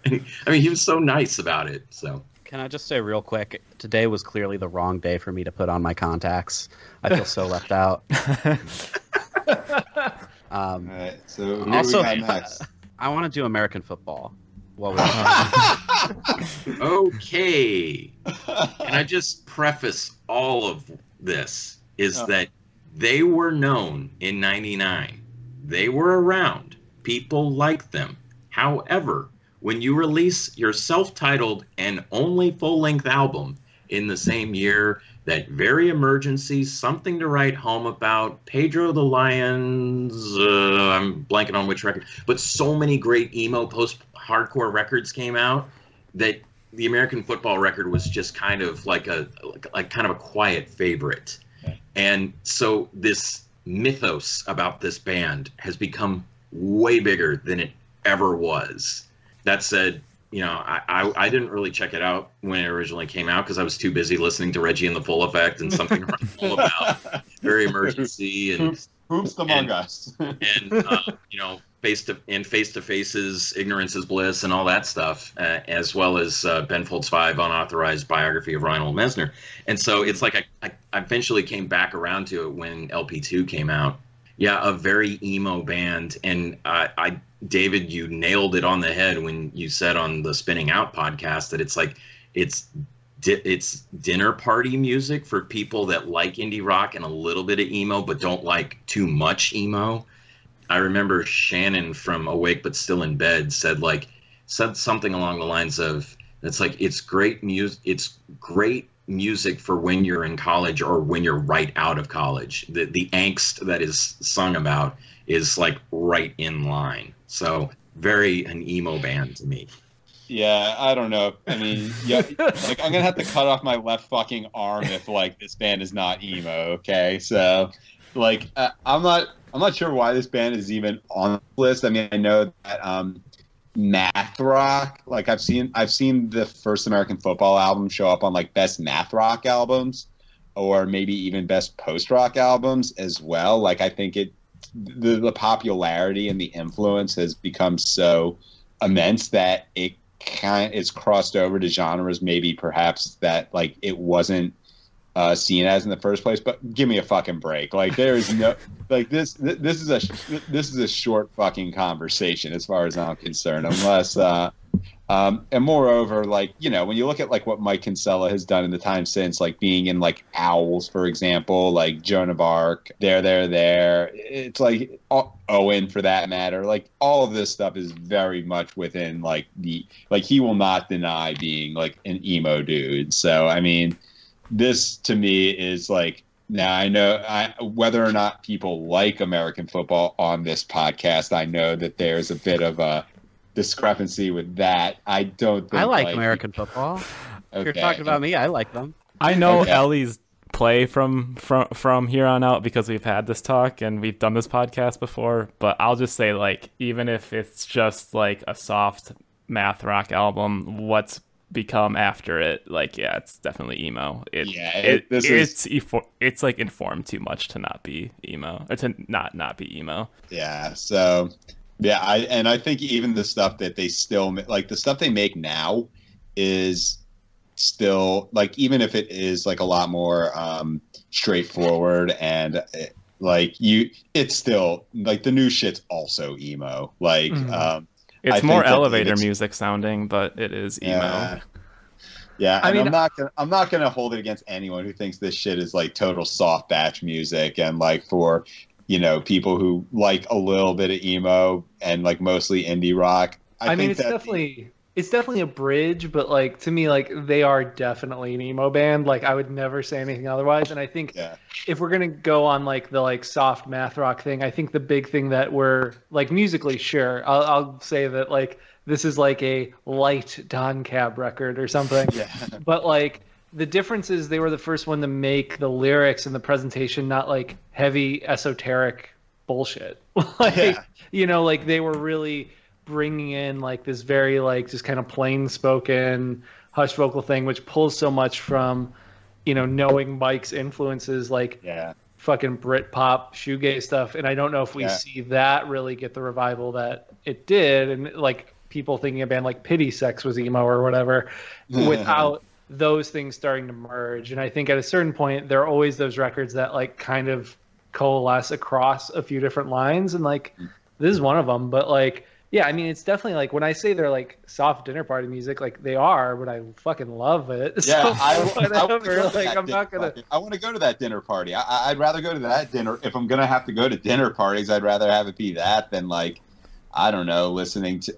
And, I mean, he was so nice about it, so. Can I just say real quick, today was clearly the wrong day for me to put on my contacts. I feel so left out. All right, so who also, we got next? I want to do American football. Well, okay. And I just preface all of this is that they were known in '99. They were around. People liked them. However, when you release your self-titled and only full-length album in the same year that Very Emergency, Something to Write Home About, Pedro the Lions, I'm blanking on which record, but so many great emo post-hardcore records came out that the American football record was just kind of like a quiet favorite. And so this mythos about this band has become way bigger than it ever was. That said, you know, I didn't really check it out when it originally came out because I was too busy listening to Reggie and the Full Effect and Something to Write Home About, Very Emergency, and Hoops Among Us, and you know, Face to Face's Ignorance is Bliss and all that stuff, as well as Ben Folds 5 Unauthorized Biography of Reinhold Messner. And so it's like I eventually came back around to it when LP2 came out. Yeah, a very emo band, and David, you nailed it on the head when you said on the Spinning Out podcast that it's like it's dinner party music for people that like indie rock and a little bit of emo but don't like too much emo. I remember Shannon from Awake But Still in Bed said something along the lines of, it's like it's great music for when you're in college or when you're right out of college. The angst that is sung about is like right in line. So very an emo band to me. Yeah, I don't know. I mean, yeah, like I'm gonna have to cut off my left fucking arm if like this band is not emo. Okay, so like I'm not sure why this band is even on the list. I mean, I know that math rock, like I've seen the first American football album show up on like best math rock albums or maybe even best post rock albums as well. Like I think the popularity and the influence has become so immense that it kind is crossed over to genres maybe perhaps that like it wasn't seen as in the first place. But give me a fucking break. Like there is no like this is a short fucking conversation as far as I'm concerned, unless and moreover, like, you know, when you look at like what Mike Kinsella has done in the time since, like being in like Owls, for example, like Joan of Arc, there, it's like Owen for that matter, like all of this stuff is very much within like the, like he will not deny being like an emo dude. So, I mean, this to me is like, now I know whether or not people like American football on this podcast, I know that there's a bit of a discrepancy with that. I don't think I like American football. Okay. If you're talking about me, I like them. I know okay. Ellie's play from here on out, because we've had this talk and we've done this podcast before, but I'll just say, like, even if it's just like a soft math rock album, what's become after it, like, yeah, it's definitely emo. It's like informed too much to not be emo, or to not be emo. Yeah, so yeah, I think even the stuff that they still like, the stuff they make now is still like, even if it is like a lot more straightforward and like it's still like the new shit's also emo. Like it's more elevator music sounding, but it is emo. Yeah, I mean, I'm not gonna hold it against anyone who thinks this shit is like total soft batch music and like for, you know, people who like a little bit of emo and like mostly indie rock. I mean, it's definitely a bridge, but like to me, like they are definitely an emo band. Like I would never say anything otherwise. And I think if we're gonna go on like the like soft math rock thing, I think the big thing that we're like musically, sure, I'll say that like this is like a light Don Cab record or something. Yeah. But like, the difference is they were the first one to make the lyrics and the presentation not like heavy esoteric bullshit. Like, yeah. You know, like they were really bringing in like this very like just kind of plain spoken hush vocal thing, which pulls so much from, you know, knowing Mike's influences, like fucking Britpop shoegaze stuff. And I don't know if we see that really get the revival that it did, and like people thinking a band like Pity Sex was emo or whatever without those things starting to merge. And I think at a certain point there are always those records that like kind of coalesce across a few different lines, and like this is one of them. But like, yeah, I mean, it's definitely like when I say they're like soft dinner party music, like they are, but I fucking love it. Yeah, so I want to go to that dinner party. I'd rather go to that dinner. If I'm gonna have to go to dinner parties, I'd rather have it be that than like, I don't know, listening to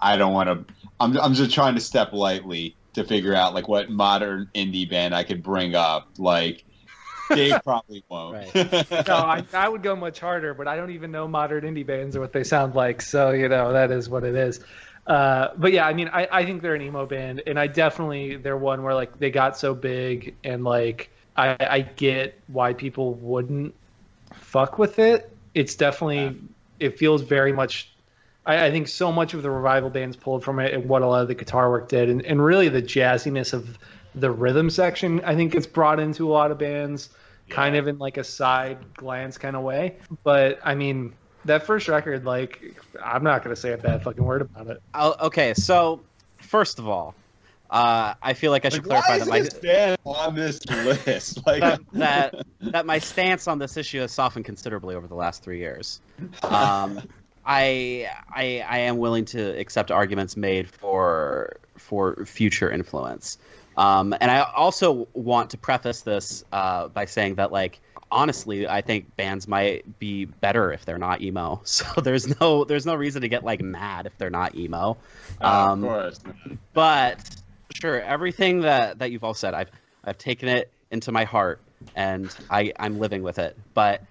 I don't want to. I'm just trying to step lightly to figure out like what modern indie band I could bring up. Like Dave probably won't. Right. No, I would go much harder, but I don't even know modern indie bands or what they sound like. So, you know, that is what it is. But yeah, I mean, I think they're an emo band, and I definitely, they're one where like they got so big, and like, I get why people wouldn't fuck with it. It's definitely, it feels very much, I think so much of the revival bands pulled from it, and what a lot of the guitar work did, and really the jazziness of the rhythm section, I think it's brought into a lot of bands kind of in like a side glance kind of way. But I mean, that first record, like, I'm not going to say a bad fucking word about it. Okay. So first of all, I feel like I should clarify that my stance on this issue has softened considerably over the last 3 years. I am willing to accept arguments made for future influence, and I also want to preface this by saying that, like, honestly, I think bands might be better if they're not emo. So there's no reason to get like mad if they're not emo. Of course. But sure, everything that you've all said, I've taken it into my heart, and I'm living with it, but.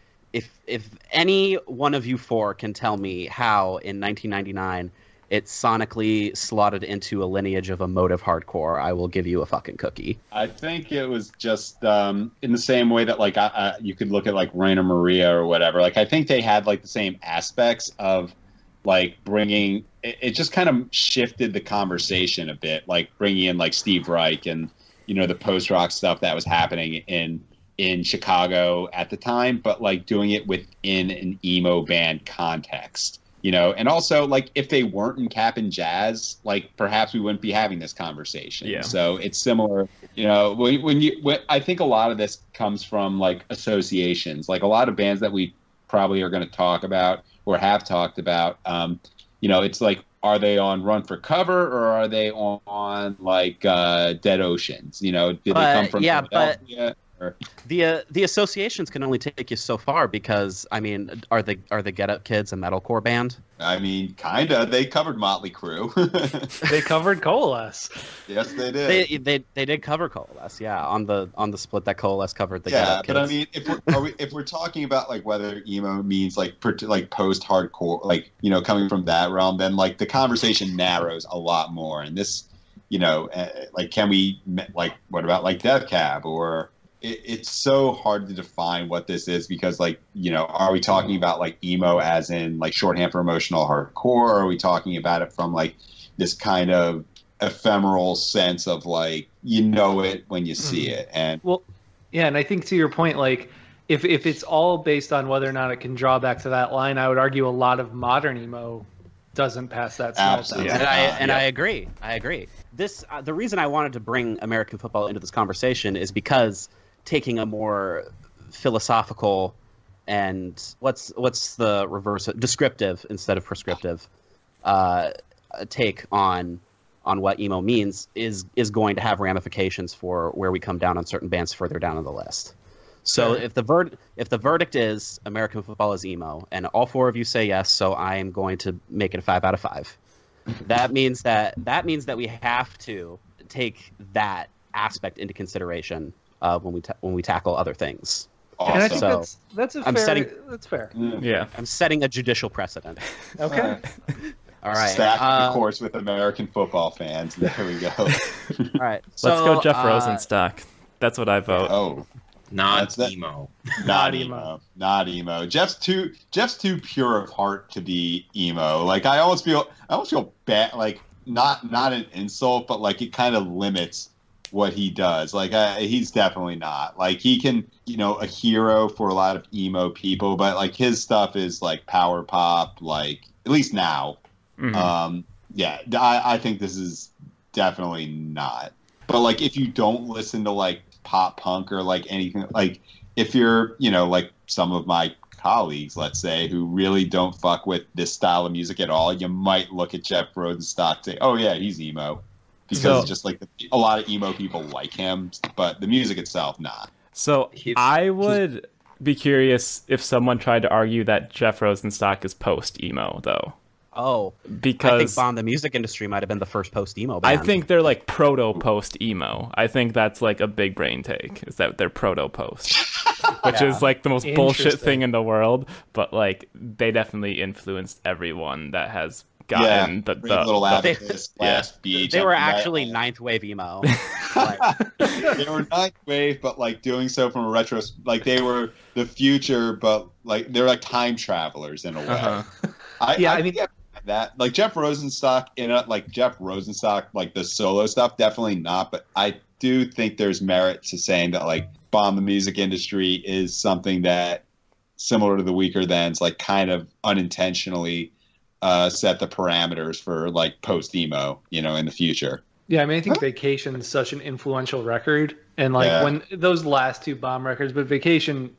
If any one of you four can tell me how in 1999 it sonically slotted into a lineage of emotive hardcore, I will give you a fucking cookie. I think it was just in the same way that like you could look at like Rainer Maria or whatever. Like I think they had like the same aspects of like bringing it just kind of shifted the conversation a bit, like bringing in like Steve Reich and, you know, the post rock stuff that was happening in Chicago at the time, but like doing it within an emo band context. You know, and also, like, if they weren't in Cap and Jazz, like, perhaps we wouldn't be having this conversation. Yeah. So it's similar, you know, when I think a lot of this comes from, like, associations. Like, a lot of bands that we probably are going to talk about or have talked about, you know, it's like, are they on Run for Cover or are they on like, Dead Oceans? You know, did they come from Philadelphia? The associations can only take you so far because, I mean, are the Get Up Kids a metalcore band? I mean, kind of. They covered Motley Crue. They covered Coalesce. Yes, they did. They did cover Coalesce, yeah, on the split that Coalesce covered the Get Up Kids. Yeah, but I mean, if we're talking about, like, whether emo means, like post-hardcore, like, you know, coming from that realm, then, like, the conversation narrows a lot more. And this, you know, like, can we, like, what about, like, Death Cab or... It's so hard to define what this is because, like, you know, are we talking about, like, emo as in, like, shorthand for emotional hardcore? Or are we talking about it from, like, this kind of ephemeral sense of, like, you know it when you see it? And well, yeah, and I think to your point, like, if it's all based on whether or not it can draw back to that line, I would argue a lot of modern emo doesn't pass that smell. Absolutely. And I agree. I agree. This the reason I wanted to bring American football into this conversation is because taking a more philosophical and what's the reverse, descriptive instead of prescriptive take on what emo means is going to have ramifications for where we come down on certain bands further down on the list. So yeah. if the verdict is American football is emo, and all four of you say yes, so I am going to make it a 5 out of 5. That means that we have to take that aspect into consideration. When we tackle other things. Awesome. And I think so, that's fair. Yeah. I'm setting a judicial precedent. Okay. All right. Stack the course with American football fans. There we go. All right. So, let's go Jeff Rosenstock. That's what I vote. Oh. Not emo. Not emo. Not emo. Jeff's too pure of heart to be emo. Like, I almost feel bad, like not an insult, but like it kind of limits what he does. Like, he's definitely not, like, he can, you know, a hero for a lot of emo people, but like his stuff is like power pop, like, at least now. Mm-hmm. I think this is definitely not, but like if you don't listen to like pop punk or like anything, like if you're, you know, like some of my colleagues, let's say, who really don't fuck with this style of music at all, you might look at Jeff Rosenstock and say, oh yeah, he's emo. Because just like a lot of emo people like him, but the music itself, nah. So I would be curious if someone tried to argue that Jeff Rosenstock is post-emo, though. Oh, because I think Bond the Music Industry might have been the first post-emo band. I think they're like proto-post-emo. I think that's like a big brain take, is that they're proto-post, which is like the most bullshit thing in the world. But like they definitely influenced everyone that has gotten the little Abacus, they were actually ninth wave emo. They were ninth wave, but like doing so from a retro, like they were the future, but like they're like time travelers in a way. Uh-huh. I mean that like Jeff Rosenstock like the solo stuff, definitely not, but I do think there's merit to saying that like Bomb the Music Industry is something that, similar to the Weaker Thans, like kind of unintentionally set the parameters for like post emo, you know, in the future. Yeah, I mean, I think Vacation is such an influential record, and like when those last two Bomb records, but Vacation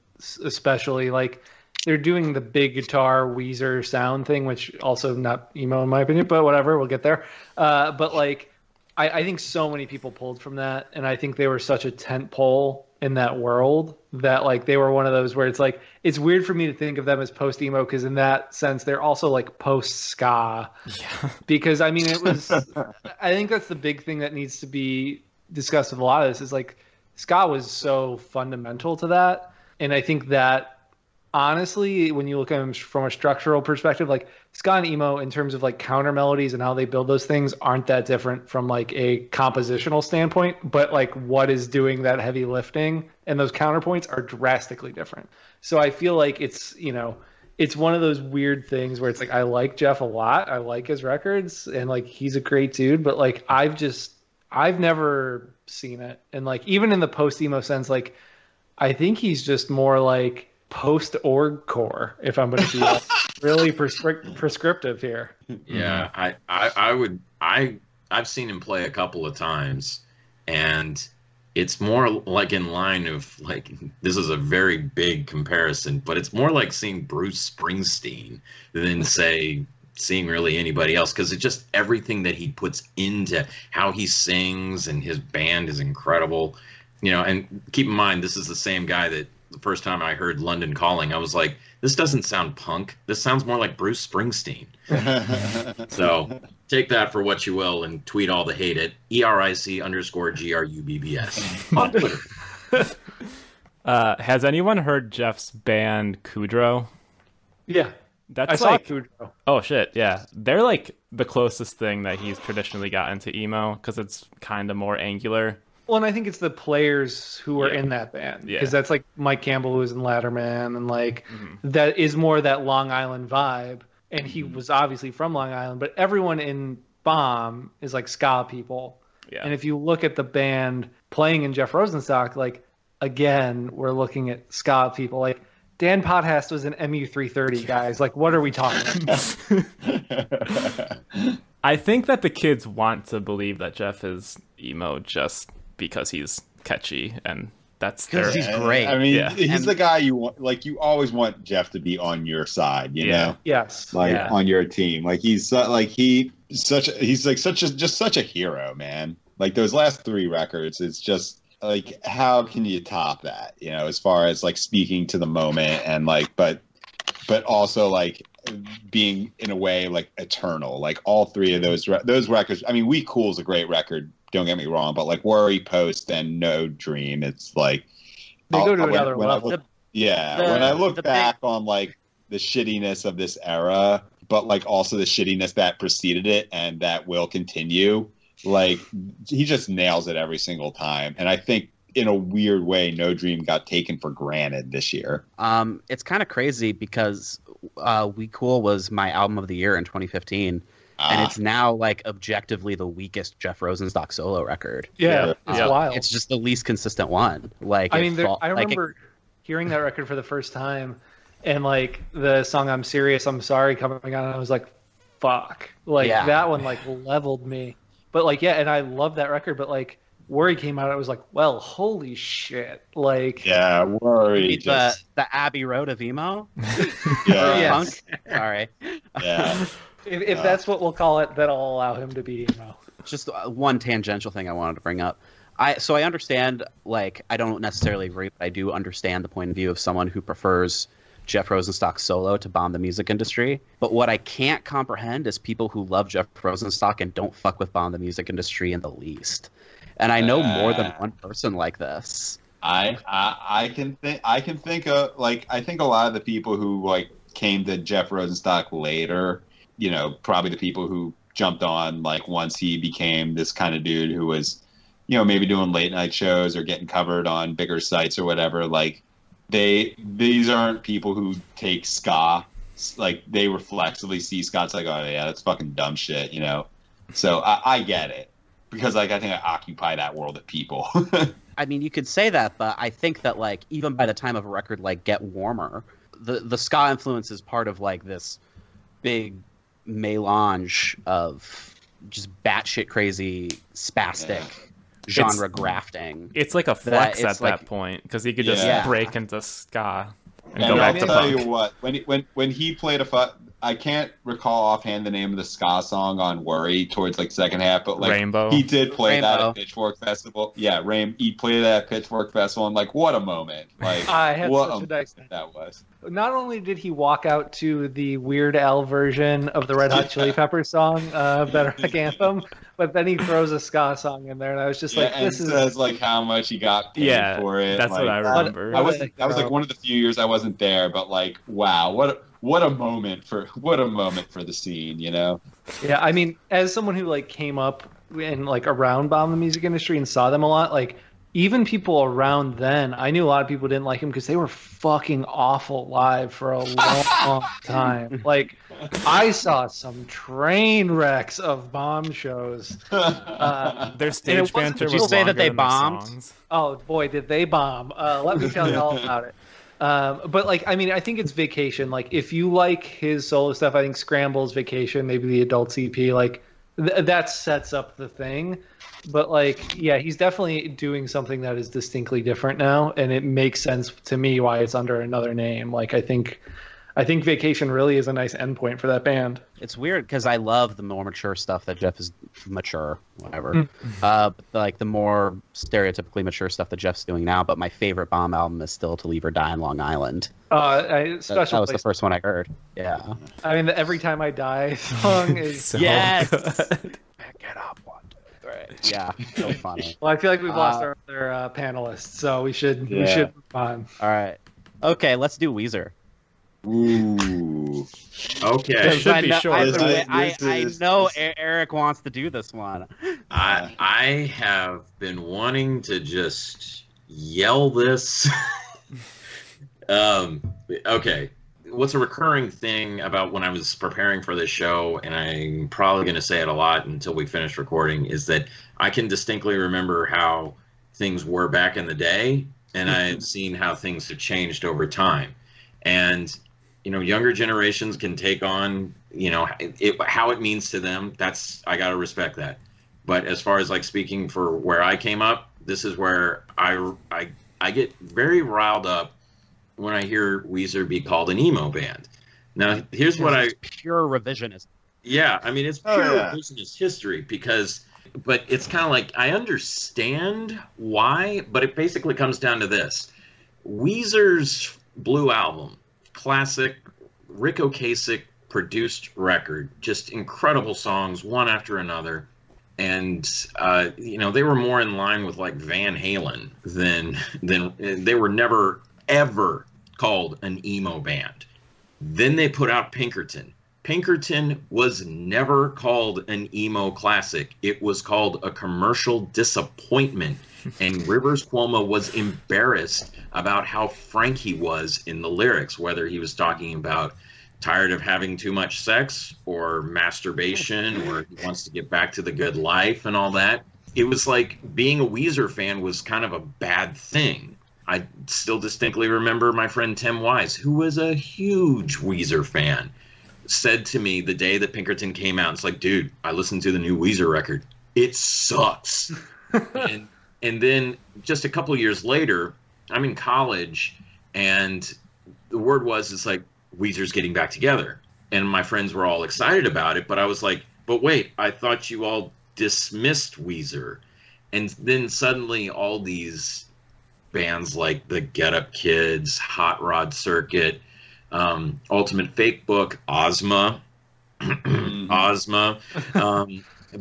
especially, like they're doing the big guitar Weezer sound thing, which also not emo in my opinion, but whatever, we'll get there. But like I think so many people pulled from that, and I think they were such a tent pole in that world that like they were one of those where it's like, it's weird for me to think of them as post emo, because in that sense they're also like post ska. Yeah. Because I mean, it was I think that's the big thing that needs to be discussed with a lot of this, is like ska was so fundamental to that, and I think that honestly when you look at them from a structural perspective, like ska and emo in terms of like counter melodies and how they build those things aren't that different from like a compositional standpoint, but like what is doing that heavy lifting and those counterpoints are drastically different. So I feel like it's, you know, it's one of those weird things where it's like, I like Jeff a lot, I like his records, and like he's a great dude, but like I've never seen it. And like even in the post emo sense, like I think he's just more like post org core, if I'm going to be like really prescriptive here. Yeah, I've seen him play a couple of times, and it's more like in line of like, this is a very big comparison, but it's more like seeing Bruce Springsteen than say seeing really anybody else, because it's just everything that he puts into how he sings, and his band is incredible. You know, and keep in mind, this is the same guy that the first time I heard London Calling, I was like, this doesn't sound punk. This sounds more like Bruce Springsteen. So take that for what you will, and tweet all the hate at ERIC_GRUBBS on Twitter. Has anyone heard Jeff's band Kudrow? Yeah. That's I saw Kudrow. Oh, shit, yeah. They're like the closest thing that he's traditionally gotten to emo, because it's kind of more angular. Well, and I think it's the players who are in that band, because that's like Mike Campbell, who was in Ladderman, and like that is more that Long Island vibe. And he was obviously from Long Island, but everyone in Bomb is like ska people. Yeah. And if you look at the band playing in Jeff Rosenstock, like again, we're looking at ska people. Like Dan Podhast was an MU330, guys. Like, what are we talking about? I think that the kids want to believe that Jeff is emo just because he's catchy, and that's because he's great. I mean, he's the guy you want. Like, you always want Jeff to be on your side, you know? Yes. Like on your team. Like he's such a hero, man. Like those last three records, it's just like, how can you top that? You know, as far as like speaking to the moment and like, but also like being in a way like eternal. Like all three of those records. I mean, We Cool is a great record. Don't get me wrong, but like Worry, Post, and No Dream, it's like they go to another level. When I look back on like the shittiness of this era, but like also the shittiness that preceded it and that will continue, like he just nails it every single time. And I think in a weird way, No Dream got taken for granted this year. It's kind of crazy because We Cool was my album of the year in 2015. And it's now like objectively the weakest Jeff Rosenstock solo record. Yeah, it's wild. It's just the least consistent one. Like, I mean, I remember hearing that record for the first time, and like the song "I'm Serious, I'm Sorry" coming on, and I was like, "Fuck!" Like that one like leveled me. But like, and I love that record. But like, Worry came out, I was like, "Well, holy shit!" Like, Worry. The Abbey Road of emo. Punk? Sorry. Yeah. If that's what we'll call it, then I'll allow him to be emo. Just one tangential thing I wanted to bring up. I understand, like, I don't necessarily agree, but I do understand the point of view of someone who prefers Jeff Rosenstock solo to Bomb the music industry. But what I can't comprehend is people who love Jeff Rosenstock and don't fuck with Bomb the music industry in the least. And I know more than one person like this. I think a lot of the people who like came to Jeff Rosenstock later, you know, probably the people who jumped on like once he became this kind of dude who was, you know, maybe doing late night shows or getting covered on bigger sites or whatever. Like these aren't people who take ska. Like they reflexively see ska. It's like, oh yeah, that's fucking dumb shit, you know? So I get it, because like, I think I occupy that world of people. I mean, you could say that, but I think that like, even by the time of a record like Get Warmer, the ska influence is part of like this big melange of just batshit crazy spastic genre grafting. It's like a flex at that point, because he could just break into ska and go back to punk. I'll tell you what, when he played I can't recall offhand the name of the ska song on Worry towards like second half, but like Rainbow. He did play that at Pitchfork Festival. Yeah, he played that at Pitchfork Festival, and like what a moment! Like what a moment that was. Not only did he walk out to the Weird Al version of the Red Hot Chili Peppers song, "Better Rock Anthem," but then he throws a ska song in there, and I was just like, "This is like how much he got paid for it." That's like, what I remember. That was like one of the few years I wasn't there, but like, wow, what a moment for the scene, you know? Yeah, I mean, as someone who like came up and like around Bomb the music industry and saw them a lot, like even people around then, I knew a lot of people didn't like him because they were fucking awful live for a long, long time. Like I saw some train wrecks of Bomb shows. Their stage banter was longer than their songs. Oh boy, did they bomb! Let me tell you all about it. But like, I mean, I think it's Vacation. Like, if you like his solo stuff, I think Scrambles, Vacation, maybe the Adults EP, like that sets up the thing. But like, yeah, he's definitely doing something that is distinctly different now, and it makes sense to me why it's under another name. Like, I think Vacation really is a nice endpoint for that band. It's weird because I love the more mature stuff that Jeff is like the more stereotypically mature stuff that Jeff's doing now. But my favorite Bomb album is still To Leave or Die in Long Island. That was the first one I heard. Yeah, I mean, the Every Time I Die song is so yes. Good. Get up, one, two, three. Yeah, so funny. Well, I feel like we've lost our other panelists, so we should move on. All right, okay, let's do Weezer. Ooh. Okay. I know Eric wants to do this one. I have been wanting to just yell this. Okay. What's a recurring thing about when I was preparing for this show, and I'm probably going to say it a lot until we finish recording, is that I can distinctly remember how things were back in the day, and I've seen how things have changed over time. And you know, younger generations can take on, you know, how it means to them. That's, I got to respect that. But as far as like speaking for where I came up, this is where I get very riled up when I hear Weezer be called an emo band. Now, here's what I... Pure revisionist. Yeah, I mean, it's pure revisionist history because... But it's kind of like, I understand why, but it basically comes down to this. Weezer's Blue Album... Classic Rick Ocasek produced record, just incredible songs one after another, and you know, they were more in line with like Van Halen than they were never ever called an emo band. Then they put out Pinkerton. Pinkerton was never called an emo classic. It was called a commercial disappointment. And Rivers Cuomo was embarrassed about how frank he was in the lyrics, whether he was talking about tired of having too much sex or masturbation or he wants to get back to the good life and all that. It was like being a Weezer fan was kind of a bad thing. I still distinctly remember my friend Tim Wise, who was a huge Weezer fan, said to me the day that Pinkerton came out, it's like, dude, I listened to the new Weezer record. It sucks. And then just a couple of years later, I'm in college, and the word was, it's like, Weezer's getting back together. And my friends were all excited about it, but I was like, but wait, I thought you all dismissed Weezer. And then suddenly all these bands like the Get Up Kids, Hot Rod Circuit, Ultimate Fake Book, Ozma, The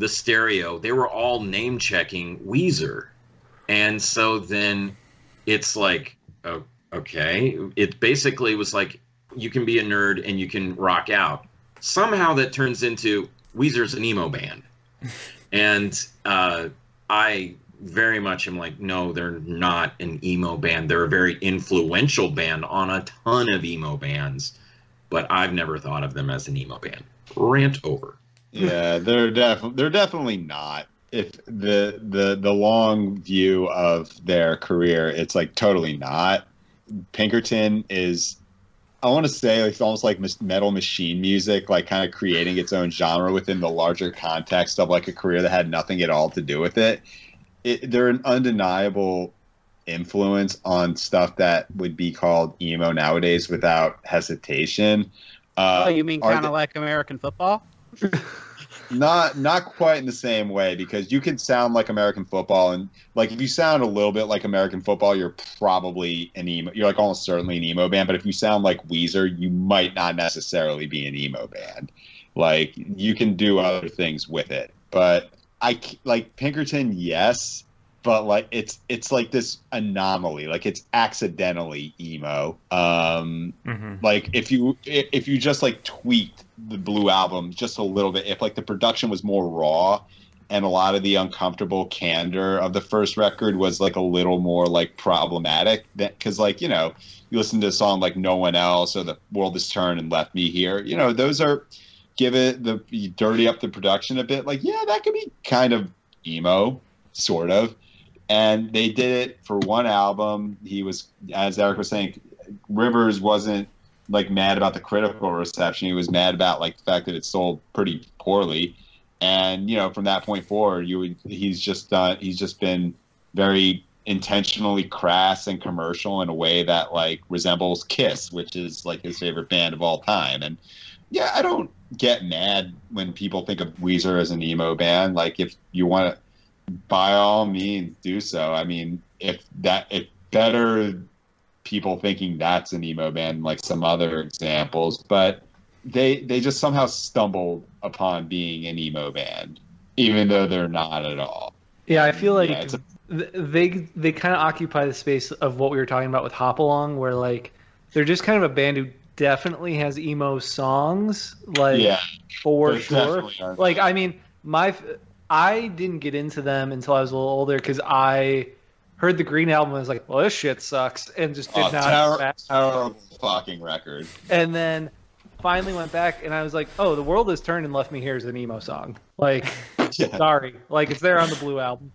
Stereo, they were all name-checking Weezer. And so then it's like, oh, okay. It basically was like, you can be a nerd and you can rock out. Somehow that turns into Weezer's an emo band. And I very much am like, no, they're not an emo band. They're a very influential band on a ton of emo bands. But I've never thought of them as an emo band. Rant over. Yeah, they're definitely not. If the long view of their career, it's like totally not. Pinkerton is, I want to say, it's almost like metal machine music, like kind of creating its own genre within the larger context of like a career that had nothing at all to do with it. They're an undeniable influence on stuff that would be called emo nowadays without hesitation. Oh, you mean kind of like American football? Not quite in the same way, because you can sound like American football, and like if you sound a little bit like American football, you're probably an emo. You're like almost certainly an emo band. But if you sound like Weezer, you might not necessarily be an emo band. Like you can do other things with it. But I like Pinkerton, yes, but like it's like this anomaly. Like it's accidentally emo. Like if you just like tweaked the Blue Album just a little bit, if like the production was more raw and a lot of the uncomfortable candor of the first record was like a little more like problematic, that because like, you know, you listen to a song like No One Else or The World Has Turned and Left Me Here, you know, those are, you dirty up the production a bit, like, yeah, that could be kind of emo, sort of. And they did it for one album. He was, as Eric was saying, Rivers wasn't like mad about the critical reception. He was mad about like the fact that it sold pretty poorly. And you know, from that point forward, he's just been very intentionally crass and commercial in a way that like resembles Kiss, which is like his favorite band of all time. And yeah, I don't get mad when people think of Weezer as an emo band. Like, if you want to, by all means, do so. I mean, if better people thinking that's an emo band, like some other examples, but they just somehow stumbled upon being an emo band, even though they're not at all. Yeah, I feel like they kind of occupy the space of what we were talking about with Hop Along, where like they're just kind of a band who definitely has emo songs, like, yeah, for sure. Like, I mean, I didn't get into them until I was a little older, because I heard the Green Album and was like, well, this shit sucks, and just did not. Terrible fucking record. And then finally went back and I was like, oh, The World Has Turned and Left Me Here is an emo song. Like, yeah. Sorry. Like, it's there on the Blue Album.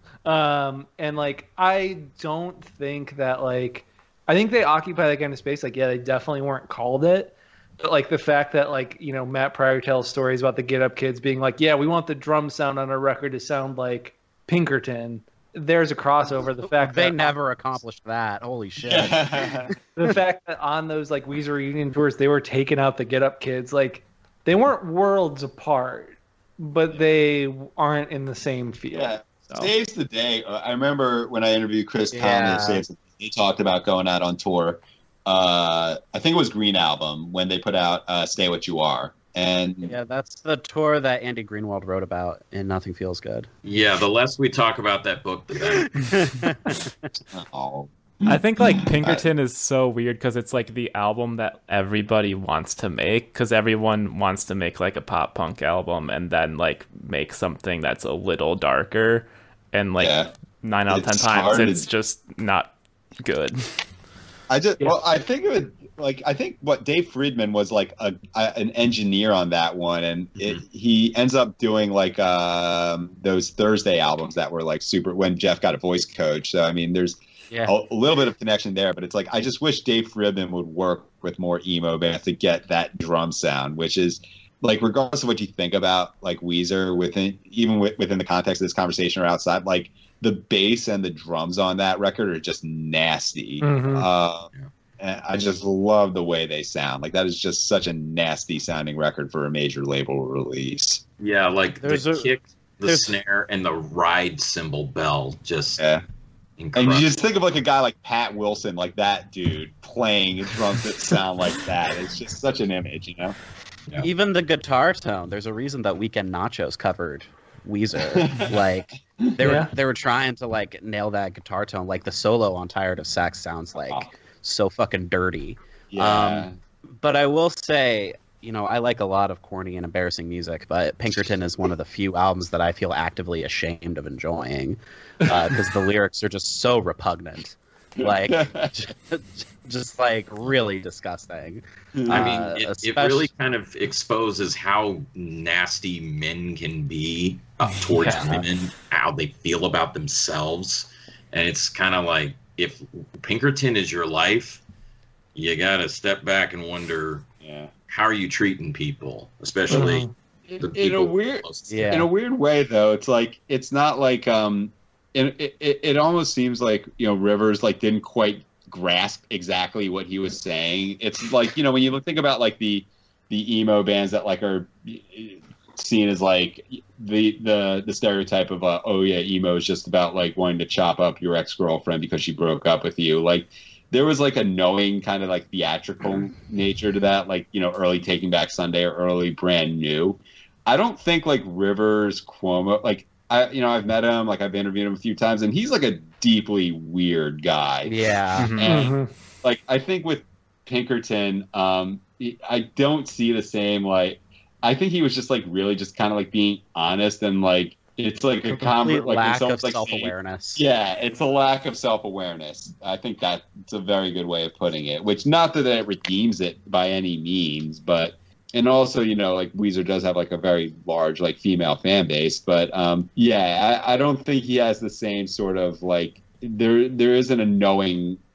And like, I don't think that like, I think they occupy that kind of space. Like, yeah, they definitely weren't called it. But like the fact that like, you know, Matt Pryor tells stories about the Get Up Kids being like, yeah, we want the drum sound on our record to sound like Pinkerton. There's a crossover. The fact they never accomplished that. Holy shit. Yeah. The fact that on those like Weezer reunion tours, they were taking out the Get Up Kids. Like, they weren't worlds apart, but they aren't in the same field. Yeah. So. Saves the Day. I remember when I interviewed Chris Tomlin, Saves the Day, they talked about going out on tour. I think it was Green Album when they put out Stay What You Are. And yeah, that's the tour that Andy Greenwald wrote about in Nothing Feels Good. Yeah, the less we talk about that book, the better. Oh. I think like Pinkerton is so weird because it's like the album that everybody wants to make, because everyone wants to make like a pop punk album and then like make something that's a little darker, and like 9 out of 10 times it's just not good. I think it would. Like, I think what Dave Friedman was like an engineer on that one, and he ends up doing like those Thursday albums that were like super when Jeff got a voice coach. So I mean, there's a little bit of connection there, but it's like I just wish Dave Friedman would work with more emo bands to get that drum sound, which is like, regardless of what you think about like Weezer within the context of this conversation or outside, like the bass and the drums on that record are just nasty. And I just love the way they sound. Like, that is just such a nasty sounding record for a major label release. Yeah, like kick, the snare, and the ride cymbal bell. Just incredible. And you just think of like a guy like Pat Wilson, like that dude playing drums that sound like that. It's just such an image, you know? Yeah. Even the guitar tone. There's a reason that Weekend Nachos covered Weezer. Like, they were trying to like nail that guitar tone. Like, the solo on Tired of Sex sounds like so fucking dirty. But I will say, you know, I like a lot of corny and embarrassing music, but Pinkerton is one of the few albums that I feel actively ashamed of enjoying, because the lyrics are just so repugnant, like just like really disgusting. I mean, it really kind of exposes how nasty men can be towards women, how they feel about themselves. And it's kind of like, if Pinkerton is your life, you gotta step back and wonder how are you treating people, especially in a weird way. Though it's like, it's not like it almost seems like, you know, Rivers like didn't quite grasp exactly what he was saying. It's like, you know, when you think about like the emo bands that like are seen as like the stereotype of emo is just about like wanting to chop up your ex-girlfriend because she broke up with you. Like, there was like a knowing kind of like theatrical nature to that, like, you know, early Taking Back Sunday or early Brand New. I don't think like Rivers Cuomo, like, I, you know, I've met him, like I've interviewed him a few times, and he's like a deeply weird guy. And like, I think with Pinkerton, I don't see the same, like, I think he was just like really just kind of like being honest, and like it's like a complete lack of self-awareness. Yeah, it's a lack of self-awareness. I think that's a very good way of putting it. Which, not that it redeems it by any means, but, and also, you know, like Weezer does have like a very large like female fan base, but I don't think he has the same sort of like, there isn't a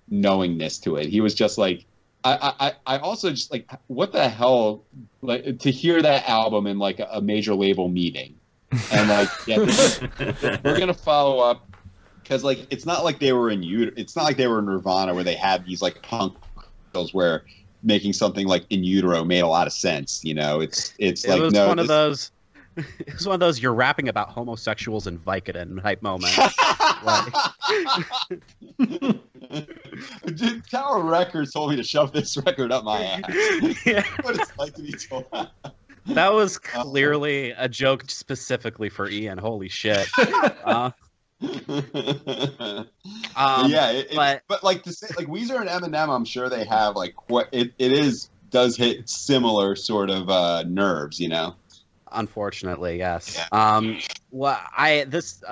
knowingness to it. He was just like, I also just like, what the hell, like to hear that album in like a major label meeting and like, yeah, we're gonna follow up, because like it's not like they were in it's not like they were in Nirvana where they had these like punk bills where making something like In Utero made a lot of sense, you know. It's like, no, one of those. It was one of those you're rapping about homosexuals and Vicodin type moments. Dude, Tower Records told me to shove this record up my ass. Yeah. What it's like to be told. That was clearly a joke specifically for Ian. Holy shit. Yeah, but like to say, like Weezer and Eminem, I'm sure they have like what it does hit similar sort of nerves, you know. Unfortunately, yes. Yeah. Well, this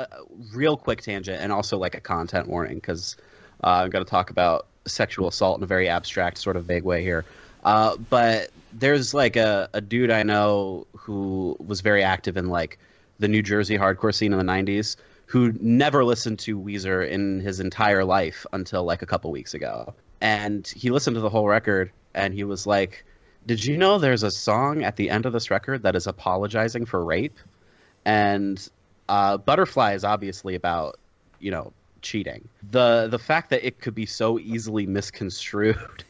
real quick tangent, and also like a content warning, because I'm going to talk about sexual assault in a very abstract sort of vague way here. But there's like a dude I know who was very active in like the New Jersey hardcore scene in the 90s, who never listened to Weezer in his entire life until like a couple weeks ago. And he listened to the whole record and he was like, did you know there's a song at the end of this record that is apologizing for rape? And Butterfly is obviously about, you know, cheating. The fact that it could be so easily misconstrued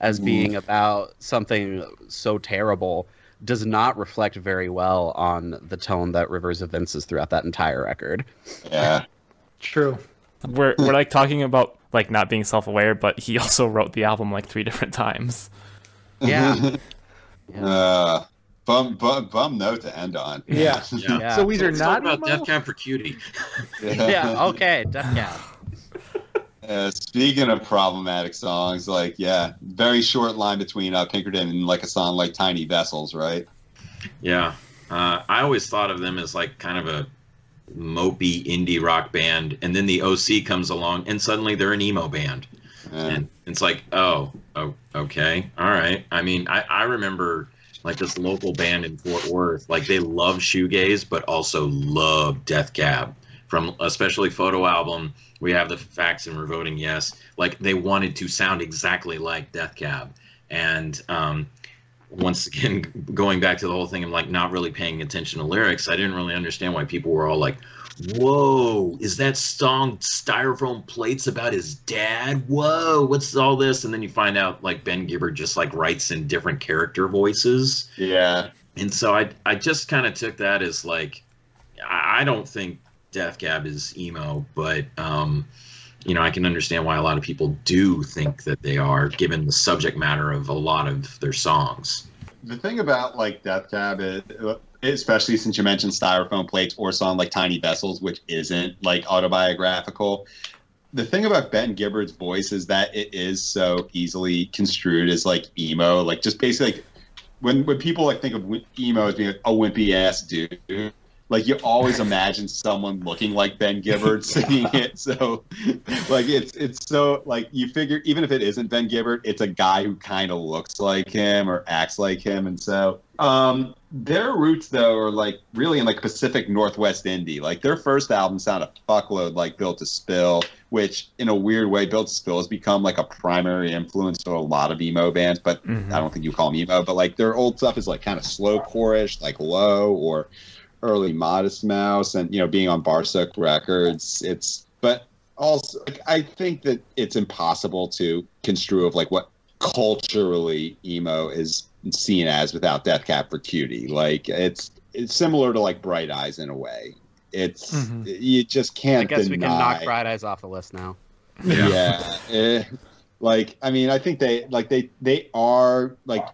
as being about something so terrible does not reflect very well on the tone that Rivers evinces throughout that entire record. Yeah. True. We're like talking about like not being self-aware, but he also wrote the album like 3 different times. Yeah. Yeah. Bum note to end on. Yeah. Yeah. Yeah. So Weezer not about Death Cab for Cutie. Yeah. Yeah. Okay. Death Cab. Speaking of problematic songs, like yeah, very short line between Pinkerton and like a song like Tiny Vessels, right? Yeah. I always thought of them as like kind of a mopey indie rock band, and then the OC comes along, and suddenly they're an emo band. And it's like, oh, okay, all right. I mean, I remember like this local band in Fort Worth, like they love shoegaze, but also love Death Cab. From especially Photo Album, we have the Facts and We're Voting Yes. Like they wanted to sound exactly like Death Cab. And once again, going back to the whole thing, I'm like not really paying attention to lyrics. I didn't really understand why people were all like, whoa, is that song Styrofoam Plates about his dad? Whoa, what's all this? And then you find out like Ben Gibbard just like writes in different character voices. Yeah. And so I just kind of took that as like, I don't think Death Cab is emo, but you know, I can understand why a lot of people do think that they are, given the subject matter of a lot of their songs. The thing about like Death Cab is, especially since you mentioned Styrofoam Plates or song like Tiny Vessels, which isn't like autobiographical. The thing about Ben Gibbard's voice is that it is so easily construed as like emo, like just basically like, when people like think of emo as being like a wimpy ass dude, like you always imagine someone looking like Ben Gibbard singing it. So like it's so like you figure even if it isn't Ben Gibbard, it's a guy who kind of looks like him or acts like him. And so their roots though are like really in like Pacific Northwest indie. Like their first album sounded a fuckload like Built to Spill, which in a weird way Built to Spill has become like a primary influence to a lot of emo bands, but I don't think you call them emo, but like their old stuff is like kind of slowcore-ish, like Low or early Modest Mouse, and you know, being on Barsuk Records, it's. But also, like, I think that it's impossible to construe of like what culturally emo is seen as without Death Cab for Cutie. Like it's similar to like Bright Eyes in a way. It's you just can't. I guess we can knock Bright Eyes off the list now. Yeah, like I mean, I think they are like.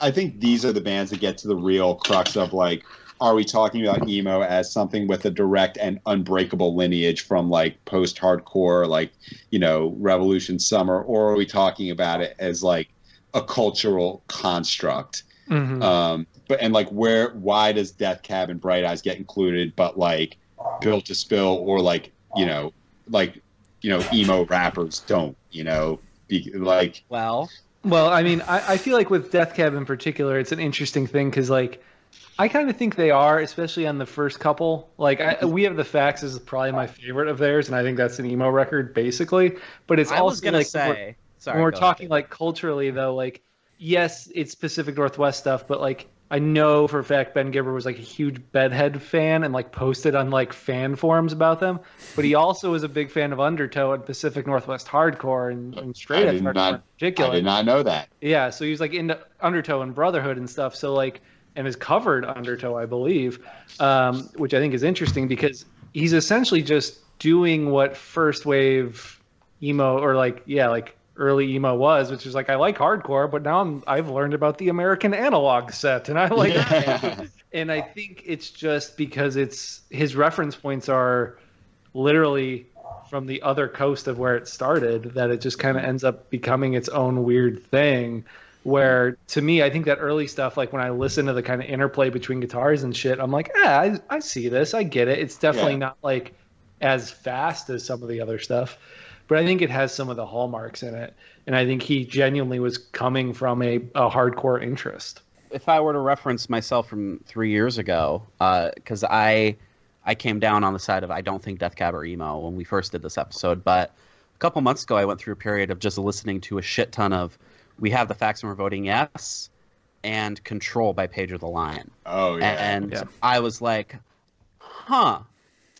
I think these are the bands that get to the real crux of like. Are we talking about emo as something with a direct and unbreakable lineage from like post-hardcore, like, you know, Revolution Summer, or are we talking about it as like a cultural construct? But and like why does Death Cab and Bright Eyes get included, but like Built to Spill or like you know emo rappers don't, you know, be, like. Well, I mean, I feel like with Death Cab in particular, it's an interesting thing because like. I kind of think they are, especially on the first couple. Like, We Have the Facts is probably my favorite of theirs, and I think that's an emo record, basically. But it's also like, Sorry, when we're talking like culturally though, like yes, it's Pacific Northwest stuff, but like I know for a fact Ben Gibber was like a huge Bedhead fan and like posted on like fan forums about them. But he also was a big fan of Undertow and Pacific Northwest hardcore and straight edge hardcore in particular. I did not know that. Yeah, so he was like into Undertow and Brotherhood and stuff. So like, and has covered Undertow, I believe, which I think is interesting because he's essentially just doing what first wave emo or like, yeah, like early emo was, which is like, I like hardcore, but now I've learned about the American analog set and I like that. And I think it's just because it's his reference points are literally from the other coast of where it started that it just kind of ends up becoming its own weird thing, where to me I think that early stuff, like when I listen to the kind of interplay between guitars and shit, I'm like, I see this, I get it. It's definitely not like as fast as some of the other stuff, but I think it has some of the hallmarks in it. And I think he genuinely was coming from a hardcore interest. If I were to reference myself from 3 years ago, because I came down on the side of I don't think Death Cab or emo when we first did this episode, but a couple months ago I went through a period of just listening to a shit ton of We Have the Facts and We're Voting Yes and Control by Pedro the Lion. Oh, yeah. And I was like, huh,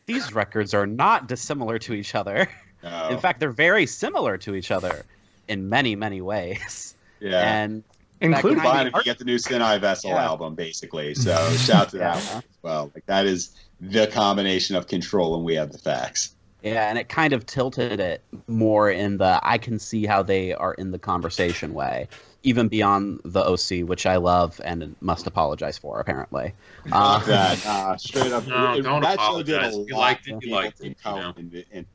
these records are not dissimilar to each other. No. In fact, they're very similar to each other in many, many ways. Yeah. And including if you get the new Sinai Vessel album, basically. So shout to that one as well. Like, that is the combination of Control and We Have the Facts. Yeah, and it kind of tilted it more in the I can see how they are in the conversation way, even beyond the OC, which I love and must apologize for, apparently. Straight up. No, don't apologize. You liked it, you liked it.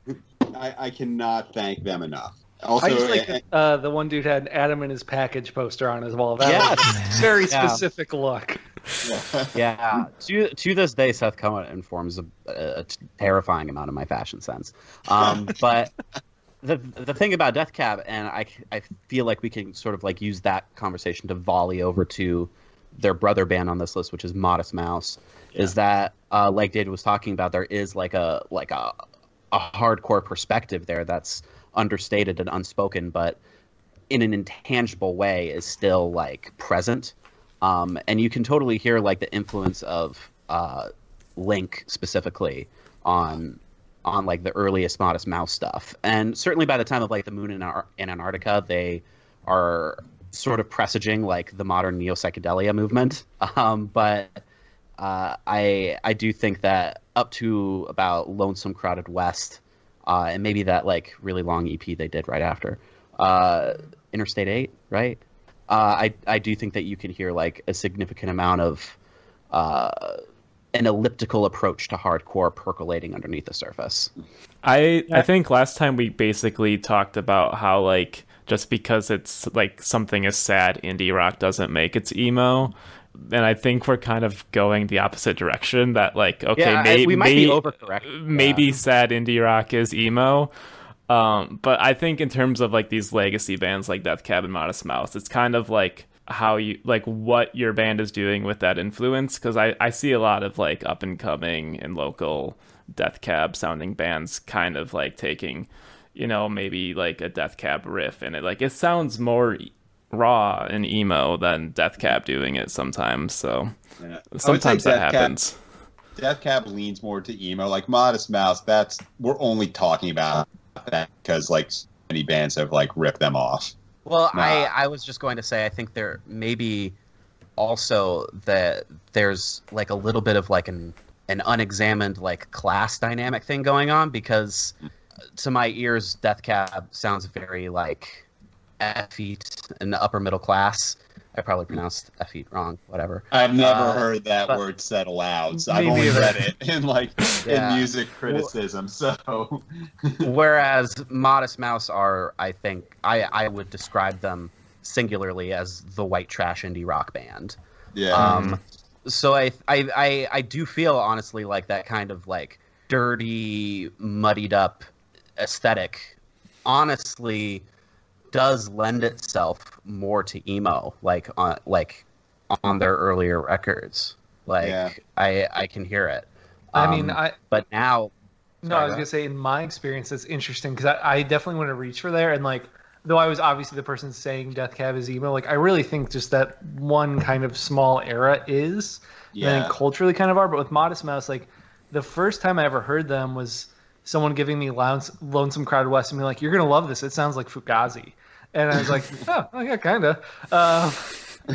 I cannot thank them enough. Also, I just like the one dude had Adam in his package poster on his wall. That was a very specific look. Yeah. To this day, Seth Cohen informs a terrifying amount of my fashion sense. But the thing about Death Cab, and I feel like we can sort of like use that conversation to volley over to their brother band on this list, which is Modest Mouse, is that like David was talking about, there is like a hardcore perspective there that's understated and unspoken, but in an intangible way is still like present. And you can totally hear like the influence of Link specifically on like the earliest Modest Mouse stuff. And certainly by the time of like The Moon in Antarctica, they are sort of presaging like the modern neo-psychedelia movement. But I do think that up to about Lonesome Crowded West, and maybe that like really long EP they did right after Interstate 8, right? I do think that you can hear like a significant amount of an elliptical approach to hardcore percolating underneath the surface. I think last time we basically talked about how like just because it's like something is sad, indie rock doesn't make it's emo. And I think we're kind of going the opposite direction. That like, okay, yeah, we might be overcorrect. Maybe sad indie rock is emo. But I think in terms of like these legacy bands like Death Cab and Modest Mouse, it's kind of like how you like what your band is doing with that influence. Because I see a lot of like up and coming and local Death Cab sounding bands kind of like taking, you know, maybe like a Death Cab riff and it sounds more raw and emo than Death Cab doing it sometimes. So sometimes that happens. Death Cab leans more to emo, like Modest Mouse. That's we're only talking about that because like so many bands have like ripped them off. Well, I was just going to say I think there maybe also that there's like a little bit of like an unexamined like class dynamic thing going on, because to my ears Death Cab sounds very like effete and upper middle class. I probably pronounced effete wrong, whatever. I've never heard that word said aloud, so I've only read it in like in music criticism. So whereas Modest Mouse are, I think I would describe them singularly as the white trash indie rock band. Yeah. So I do feel honestly like that kind of like dirty, muddied up aesthetic honestly does lend itself more to emo, like on their earlier records. Like I can hear it. I mean, I was gonna say in my experience it's interesting because I definitely want to reach for there, and like though I was obviously the person saying Death Cab is emo, like I really think just that one kind of small era is, and then culturally kind of are. But with Modest Mouse, like the first time I ever heard them was someone giving me Lonesome Crowded West and being like, "You're gonna love this. It sounds like Fugazi," and I was like, "Oh, yeah, kinda."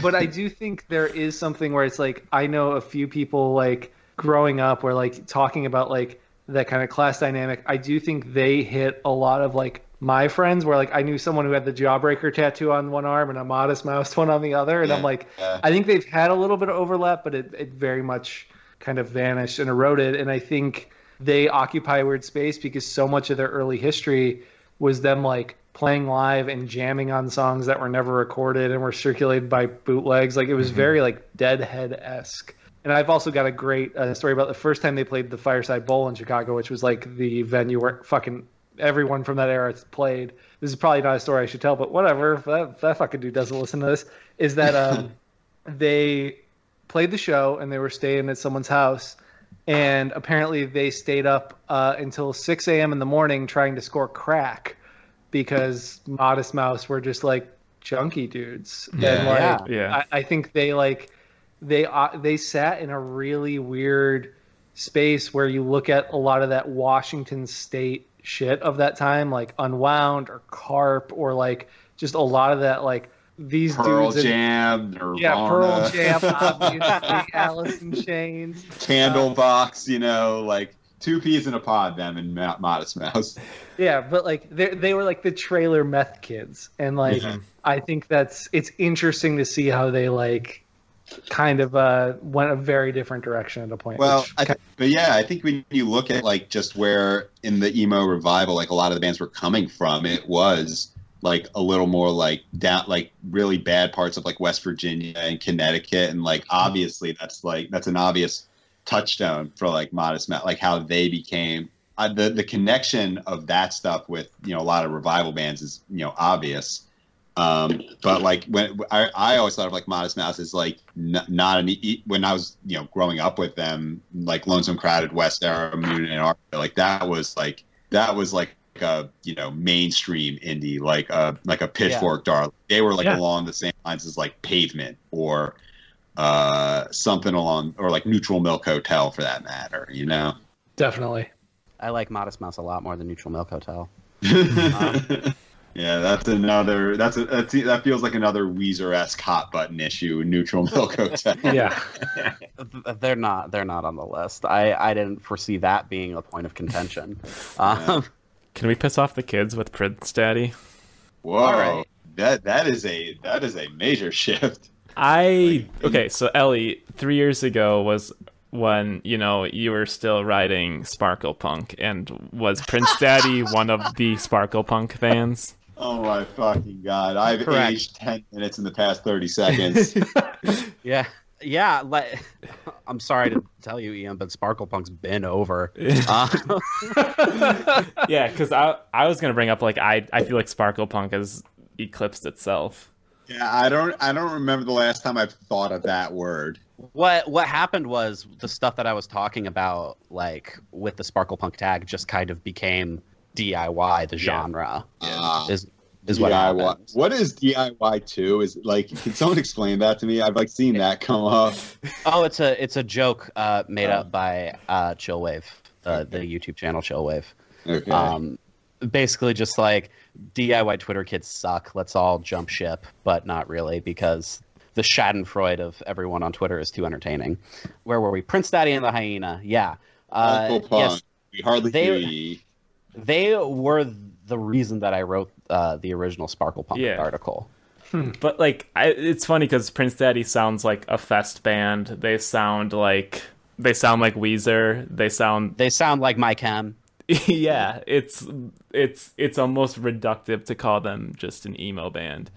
But I do think there is something where it's like I know a few people like growing up where like talking about like that kind of class dynamic. I do think they hit a lot of like my friends where like I knew someone who had the Jawbreaker tattoo on one arm and a Modest Mouse one on the other, and I'm like, I think they've had a little bit of overlap, but it very much kind of vanished and eroded. And I think they occupy a weird space because so much of their early history was them like playing live and jamming on songs that were never recorded and were circulated by bootlegs. Like it was very like Deadhead-esque. And I've also got a great story about the first time they played the Fireside Bowl in Chicago, which was like the venue where fucking everyone from that era played. This is probably not a story I should tell, but whatever. That fucking dude doesn't listen to this. Is that they played the show and they were staying at someone's house. And apparently they stayed up until 6 a.m. in the morning trying to score crack because Modest Mouse were just like junkie dudes. I think they like... They sat in a really weird space where you look at a lot of that Washington State shit of that time, like Unwound or Carp or like just a lot of that like these Pearl dudes. Pearl Jam, obviously, Alice in Chains, Candlebox, you know, like two peas in a pod, them and Modest Mouse. Yeah, but like they were like the trailer meth kids, and like I think it's interesting to see how they like kind of went a very different direction at a point. Well, I think when you look at like just where in the emo revival, like a lot of the bands were coming from, it was like a little more like down, like really bad parts of like West Virginia and Connecticut, and like obviously that's an obvious touchstone for like Modest Mouse, like how they became the connection of that stuff with, you know, a lot of revival bands is, you know, obvious. But like when I always thought of like Modest Mouse as like when I was, you know, growing up with them, like Lonesome Crowded West era, Moon and Arthur, like that was like a, you know, mainstream indie, like a Pitchfork Darling. They were like along the same lines as like Pavement or something along, or like Neutral Milk Hotel for that matter, you know. Definitely, I like Modest Mouse a lot more than Neutral Milk Hotel. Yeah, that feels like another Weezer-esque hot button issue, Neutral Milk Hotel. Yeah. They're not on the list. I didn't foresee that being a point of contention. Can we piss off the kids with Prince Daddy? Whoa. All right. That is a major shift. So Ellie, 3 years ago was when, you know, you were still riding Sparkle Punk, and was Prince Daddy one of the Sparkle Punk fans? Oh my fucking god! I've aged 10 minutes in the past 30 seconds. Yeah. I'm sorry to tell you, Ian, but Sparkle Punk's been over. Yeah, because I was gonna bring up like I feel like Sparkle Punk has eclipsed itself. Yeah, I don't remember the last time I've thought of that word. What happened was the stuff that I was talking about, like with the Sparkle Punk tag, just kind of became DIY, the genre. Is what DIY happened. What is DIY 2? Is like, can someone explain that to me? I've like seen that come up. Oh, it's a joke made up by Chillwave, the YouTube channel Chillwave. Okay. Basically just like DIY Twitter kids suck. Let's all jump ship, but not really, because the Schadenfreude of everyone on Twitter is too entertaining. Where were we? Prince Daddy and the Hyena. Yeah. Yes, we hardly knew. They were the reason that I wrote the original Sparkle Punk article. But like, it's funny because Prince Daddy sounds like a fest band. They sound like Weezer. They sound like My Chem. Yeah, it's almost reductive to call them just an emo band.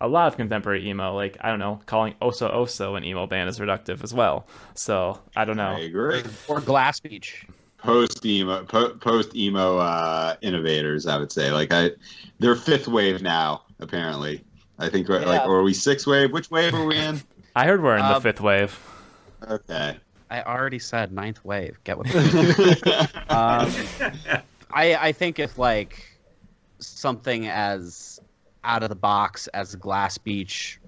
A lot of contemporary emo, like, I don't know, calling Oso Oso an emo band is reductive as well. So, I don't know. I agree. Or Glass Beach. Post-emo innovators, I would say. Like, they're fifth wave now, apparently. I think, like, or are we sixth wave? Which wave are we in? I heard we're in the fifth wave. Okay. I already said ninth wave. Get what? I think if like something as out of the box as Glass Beach,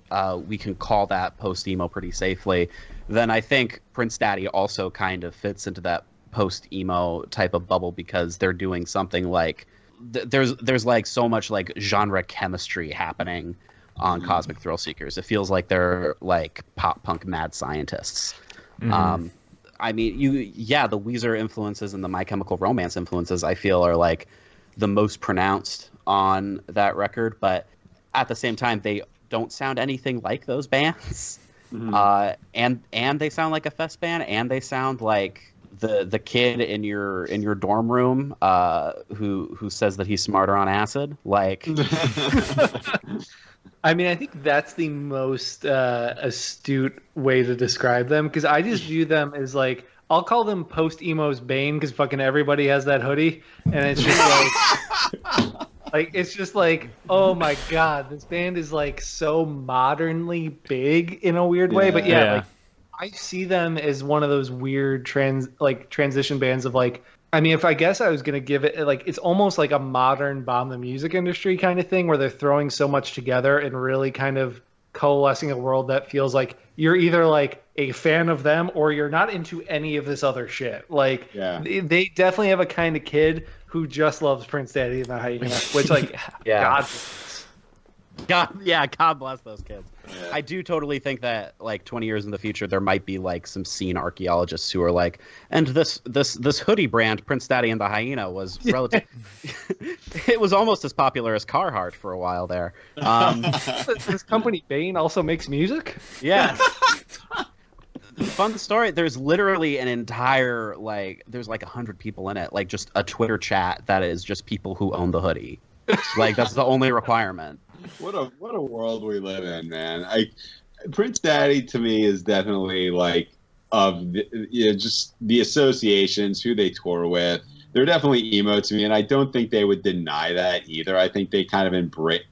we can call that post-emo pretty safely, then I think Prince Daddy also kind of fits into that post-emo type of bubble, because they're doing something like there's like so much like genre chemistry happening on Cosmic Thrill Seekers. It feels like they're like pop punk mad scientists. I mean, the Weezer influences and the My Chemical Romance influences, I feel, are like the most pronounced on that record, but at the same time they don't sound anything like those bands. And they sound like a fest band, and they sound like the kid in your dorm room who says that he's smarter on acid, like. I mean, I think that's the most astute way to describe them, because I just view them as like, I'll call them post-emo's Bane, because fucking everybody has that hoodie, and it's just like, like, it's just like, oh my god, this band is like so modernly big in a weird way, but like, I see them as one of those weird transition bands of like, I mean, if I guess I was going to give it, like, it's almost like a modern Bomb the Music Industry kind of thing, where they're throwing so much together and really kind of coalescing a world that feels like you're either like a fan of them or you're not into any of this other shit. Like, they definitely have a kind of kid who just loves Prince Daddy and the Hyenas, which, like, God bless those kids. I do totally think that, like, 20 years in the future, there might be, like, some scene archaeologists who are like, and this hoodie brand, Prince Daddy and the Hyena, was relative. It was almost as popular as Carhartt for a while there. This company, Bane, also makes music? Yeah. Fun story, there's literally an entire, like, there's, like, 100 people in it, like, just a Twitter chat that is just people who own the hoodie. Like, that's the only requirement. What a world we live in, man. Prince Daddy to me is definitely like of the, just the associations, who they tour with. They're definitely emo to me, and I don't think they would deny that either. I think they kind of embrace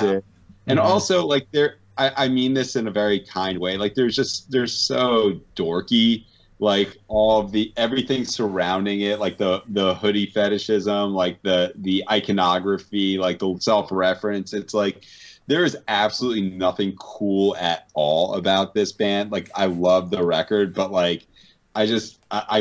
it, and also like they're. I mean this in a very kind way. Like they're so dorky. Like all of everything surrounding it, like the hoodie fetishism, like the iconography, like the self-reference. It's like there is absolutely nothing cool at all about this band. Like I love the record, but like I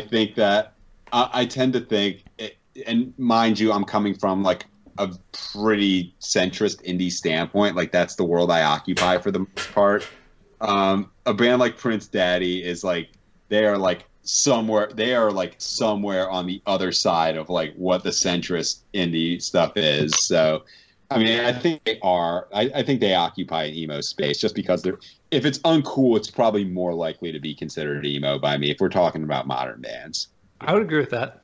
think that I tend to think it, and mind you, I'm coming from like a pretty centrist indie standpoint. Like that's the world I occupy for the most part. A band like Prince Daddy is like, They are like somewhere on the other side of like what the centrist indie stuff is. So, I mean, I think they are. I think they occupy an emo space just because they're. If it's uncool, it's probably more likely to be considered emo by me. If we're talking about modern bands, I would agree with that.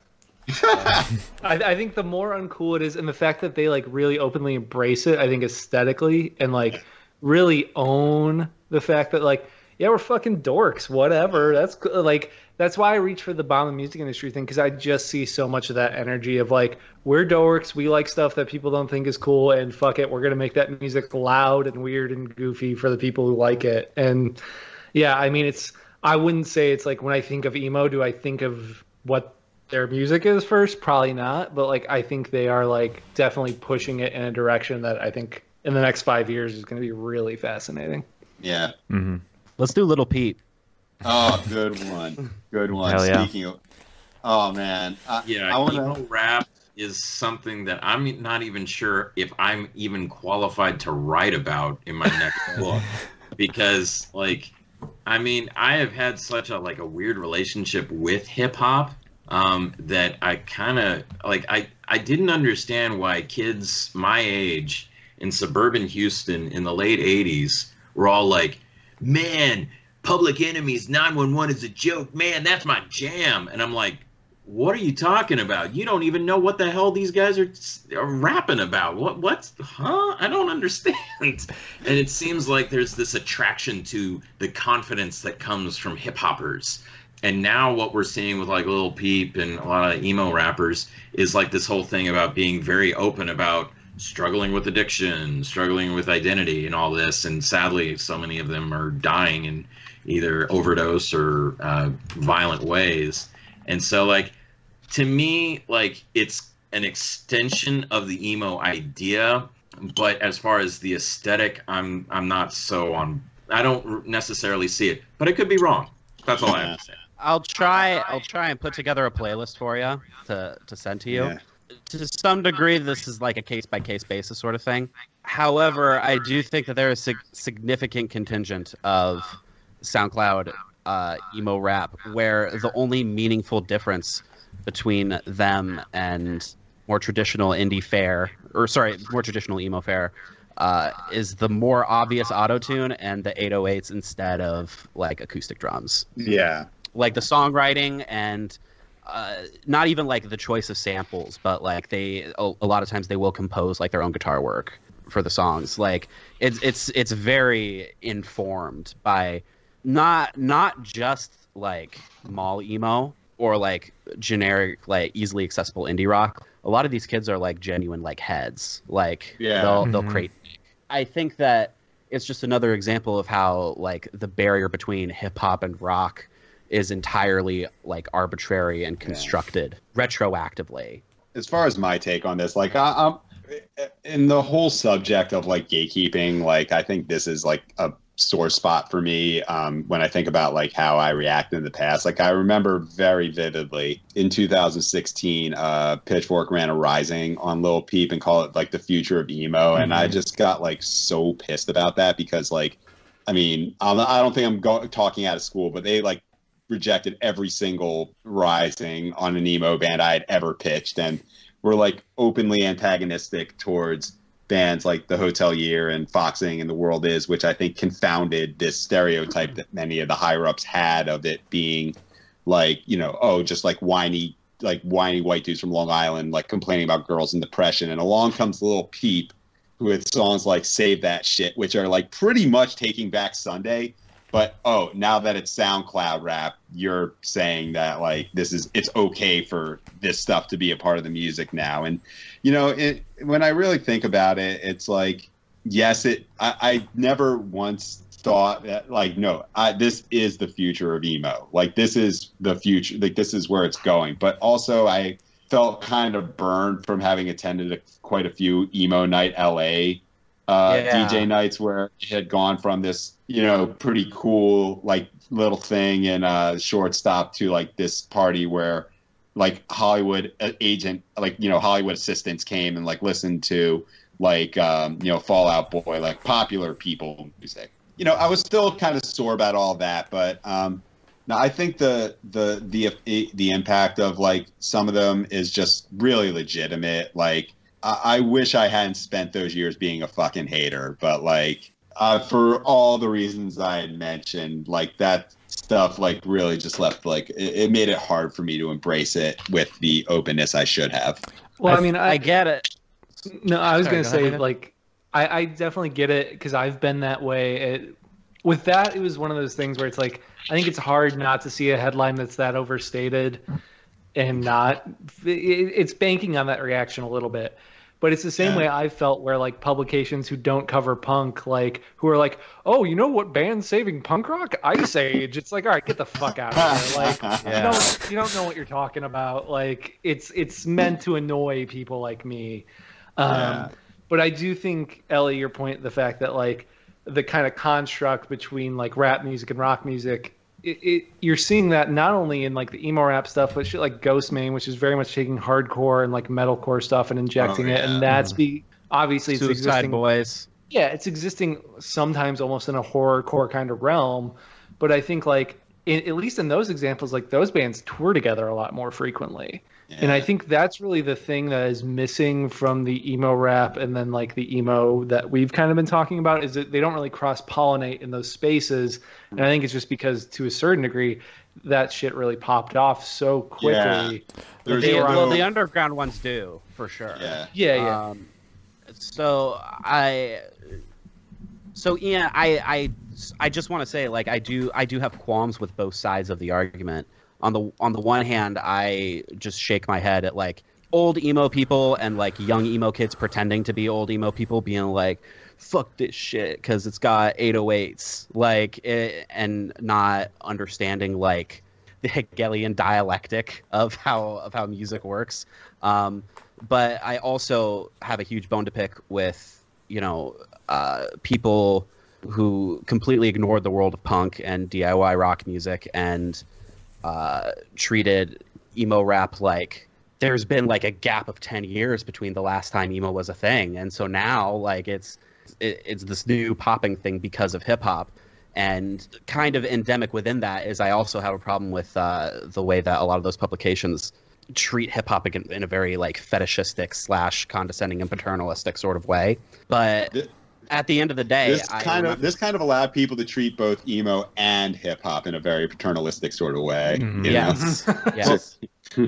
I think the more uncool it is, and the fact that they like really openly embrace it, I think aesthetically, and like really own the fact that like. Yeah, we're fucking dorks, whatever. That's like, that's why I reach for the Bomb the Music Industry thing, because I just see so much of that energy of like, we're dorks, we like stuff that people don't think is cool, and fuck it, we're going to make that music loud and weird and goofy for the people who like it. And yeah, I mean, it's, I wouldn't say it's like, when I think of emo, do I think of what their music is first? Probably not. But like, I think they are like definitely pushing it in a direction that I think in the next 5 years is going to be really fascinating. Yeah. Mm-hmm. Let's do Little Pete. Oh, good one. Good one. Hell yeah. Speaking of... Oh, man. I want to... Rap is something that I'm not even sure if I'm even qualified to write about in my next book. Because, like, I mean, I have had such a, like, a weird relationship with hip-hop that I kind of... Like, I didn't understand why kids my age in suburban Houston in the late 80s were all like, man, Public Enemy's 911 is a joke. Man, that's my jam. And I'm like, what are you talking about? You don't even know what the hell these guys are rapping about. Huh? I don't understand. And it seems like there's this attraction to the confidence that comes from hip hoppers. And now what we're seeing with like Lil Peep and a lot of emo rappers is like this whole thing about being very open about struggling with addiction, struggling with identity and all this. And sadly, so many of them are dying in either overdose or violent ways. And so, like, to me, like, it's an extension of the emo idea, But as far as the aesthetic, I'm not so on. I don't necessarily see it, but I could be wrong. That's all I have to say. I'll try and put together a playlist for you to send to you. Yeah. To some degree, this is like a case-by-case basis sort of thing. However, I do think that there is a significant contingent of SoundCloud emo rap where the only meaningful difference between them and more traditional indie fare, or sorry, more traditional emo fare, is the more obvious auto-tune and the 808s instead of like acoustic drums. Yeah. Like the songwriting and not even like the choice of samples, but like a lot of times they will compose like their own guitar work for the songs. Like it's very informed by not just like mall emo or like generic, like easily accessible indie rock. A lot of these kids are like genuine like heads. Like they'll create. I think that it's just another example of how like the barrier between hip hop and rock is entirely like arbitrary and constructed retroactively. As far as my take on this, like I'm in the whole subject of like gatekeeping, like I think this is like a sore spot for me when I think about like how I reacted in the past. Like I remember very vividly in 2016, Pitchfork ran a rising on Lil Peep and called it like the future of emo. Mm-hmm. And I just got like so pissed about that because like, I mean, I don't think I'm talking out of school, but they like rejected every single rising on an emo band I had ever pitched and were like openly antagonistic towards bands like the Hotelier and Foxing and The World Is, which I think confounded this stereotype that many of the higher ups had of it being like, you know, oh, just like whiny white dudes from Long Island, like complaining about girls and depression. And along comes Lil Peep with songs like Save That Shit, which are like pretty much taking back Sunday. But, oh, now that it's SoundCloud rap, you're saying that, like, this is, it's okay for this stuff to be a part of the music now. And, you know, when I really think about it, it's like, yes, I never once thought that, like, no, this is the future of emo. Like, this is the future, like, this is where it's going. But also, I felt kind of burned from having attended quite a few Emo Night LA DJ nights where it had gone from this, you know, pretty cool like little thing in Shortstop to like this party where like Hollywood agent, like, you know, Hollywood assistants came and like listened to like, you know, Fall Out Boy, like popular people music. You know, I was still kind of sore about all that, but no, I think the impact of like some of them is just really legitimate. Like, I wish I hadn't spent those years being a fucking hater, but like for all the reasons I had mentioned, like that stuff like really just left like it made it hard for me to embrace it with the openness I should have. Well, I mean, I get it. No, I was going to say like I definitely get it because I've been that way. With that, it was one of those things where it's like I think it's hard not to see a headline that's that overstated. And it's banking on that reaction a little bit. But it's the same way I felt where, like, publications who don't cover punk, like, who are like, oh, you know what band's saving punk rock? Ice Age. It's like, all right, get the fuck out of here. Like, you don't know what you're talking about. Like, it's meant to annoy people like me. But I do think, Ellie, your point, the fact that, like, the kind of construct between, like, rap music and rock music, you're seeing that not only in like the emo rap stuff, but shit like Ghostmane, which is very much taking hardcore and like metalcore stuff and injecting it, and that's obviously Suicide it's existing. Boys. Yeah, it's existing sometimes almost in a horrorcore kind of realm, but I think like at least in those examples, like those bands tour together a lot more frequently, and I think that's really the thing that is missing from the emo rap and then like the emo that we've kind of been talking about is that they don't really cross-pollinate in those spaces. And I think it's just because, to a certain degree, that shit really popped off so quickly. Yeah. The underground ones do, for sure. Yeah. So, Ian, I just want to say, like, I do have qualms with both sides of the argument. On the one hand, I just shake my head at, like, old emo people and, like, young emo kids pretending to be old emo people being like, fuck this shit because it's got 808s, like, and not understanding, like, the Hegelian dialectic of how music works. But I also have a huge bone to pick with you know, people who completely ignored the world of punk and DIY rock music and treated emo rap like there's been like a gap of 10 years between the last time emo was a thing. And so now like it's this new popping thing because of hip hop. And kind of endemic within that is I also have a problem with the way that a lot of those publications treat hip hop in a very like fetishistic / condescending and paternalistic sort of way. But at the end of the day, this kind of allowed people to treat both emo and hip hop in a very paternalistic sort of way. Mm-hmm. Yes. Yes.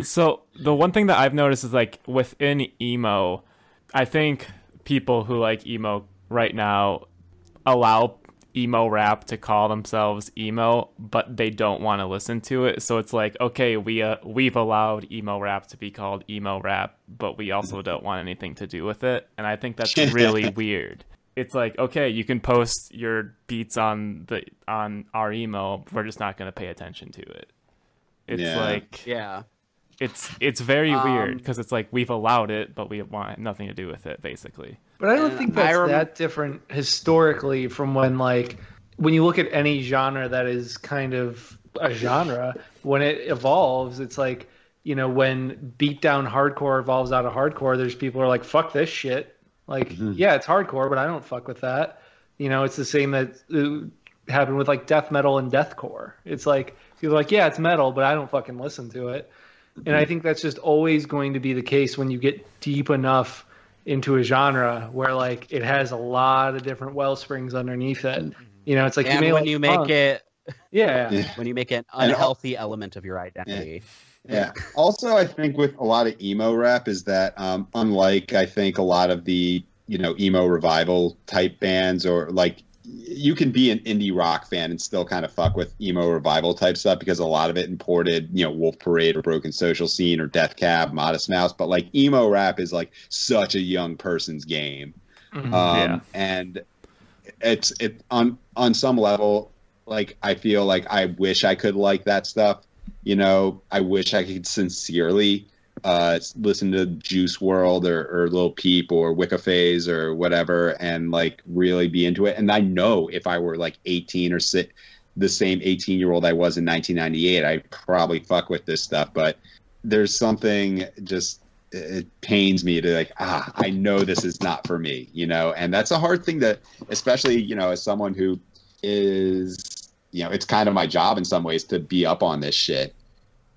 So the one thing that I've noticed is like within emo, I think people who like emo right now allow emo rap to call themselves emo, but they don't want to listen to it. So it's like, okay, we've allowed emo rap to be called emo rap, but we also don't want anything to do with it. And I think that's really weird. It's like, okay, you can post your beats on our emo, we're just not going to pay attention to it. It's like, yeah, it's very weird because it's like we've allowed it, but we want nothing to do with it, basically. But I don't think that's that different historically from when you look at any genre that is kind of a genre. When it evolves, it's like, you know, when beatdown hardcore evolves out of hardcore, there's people who are like, fuck this shit. Like, yeah, it's hardcore, but I don't fuck with that. You know, it's the same that happened with like death metal and deathcore. It's like people are like, yeah, it's metal, but I don't fucking listen to it. And I think that's just always going to be the case when you get deep enough into a genre where like it has a lot of different well springs underneath it. You know, it's like when you make it an unhealthy element of your identity. Yeah. Also, I think with a lot of emo rap is that unlike I think a lot of the, you know, emo revival type bands, or like you can be an indie rock fan and still kind of fuck with emo revival type stuff because a lot of it imported, you know, Wolf Parade or Broken Social Scene or Death Cab, Modest Mouse. But like emo rap is like such a young person's game. Mm-hmm. And it's on some level, like I feel like I wish I could like that stuff. You know, I wish I could sincerely listen to Juice WRLD or Lil Peep or Wicca Phase or whatever and like really be into it. And I know if I were like 18 or the same 18-year-old I was in 1998, I'd probably fuck with this stuff. But there's something just, it pains me to like, I know this is not for me, you know? And that's a hard thing that, especially, you know, as someone who is, you know, it's kind of my job in some ways to be up on this shit.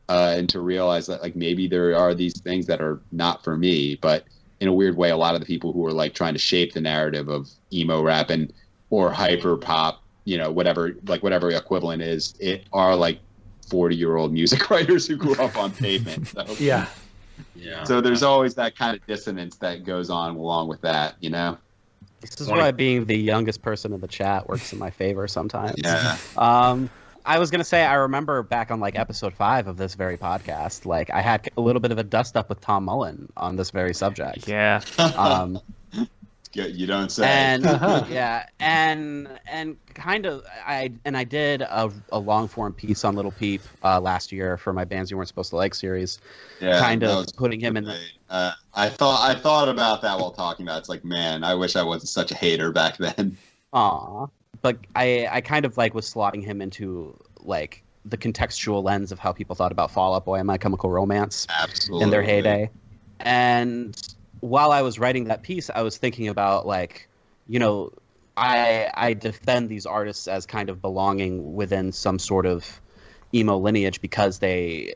And to realize that like maybe there are these things that are not for me, but in a weird way, a lot of the people who are like trying to shape the narrative of emo rap or hyper pop, you know, whatever equivalent is, it are like 40-year-old music writers who grew up on Pavement. So. Yeah. So there's always that kind of dissonance that goes on along with that, you know. This is why being the youngest person in the chat works in my favor sometimes. Yeah. I was going to say, I remember back on like episode 5 of this very podcast, like I had a little bit of a dust up with Tom Mullen on this very subject. Yeah. You don't say. And yeah. And kind of, I did a long form piece on Little Peep last year for my Bands You Weren't Supposed to Like series. Yeah. Kind of putting him in. I thought about that while talking about it. It's like, man, I wish I wasn't such a hater back then. Aw. But I kind of like was slotting him into like the contextual lens of how people thought about Fall Out Boy and My Chemical Romance in their heyday. And while I was writing that piece, I was thinking about like, you know, I defend these artists as kind of belonging within some sort of emo lineage because they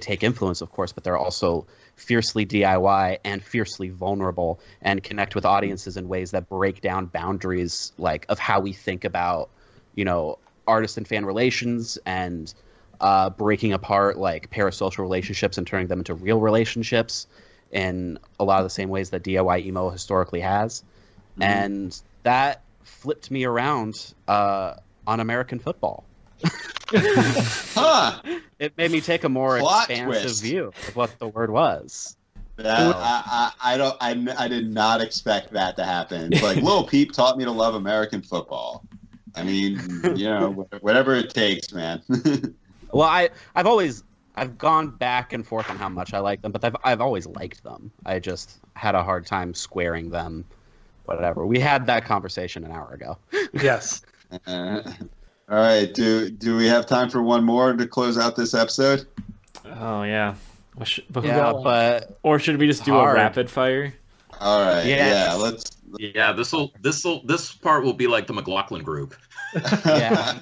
take influence, of course, but they're also fiercely DIY and fiercely vulnerable and connect with audiences in ways that break down boundaries like of how we think about, you know, artist and fan relations and breaking apart like parasocial relationships and turning them into real relationships in a lot of the same ways that DIY emo historically has. Mm-hmm. And that flipped me around on American football. Huh. It made me take a more expansive view of what the word was. Yeah, I did not expect that to happen. It's like Lil Peep taught me to love American football. I mean, you know, whatever it takes, man. Well, I've gone back and forth on how much I like them, but I've always liked them. I just had a hard time squaring them whatever. We had that conversation an hour ago. Yes. All right. Do we have time for one more to close out this episode? Oh yeah. Or should we just do a rapid fire? All right. Yes. Yeah. Let's. Yeah. This part will be like the McLaughlin Group. Yeah.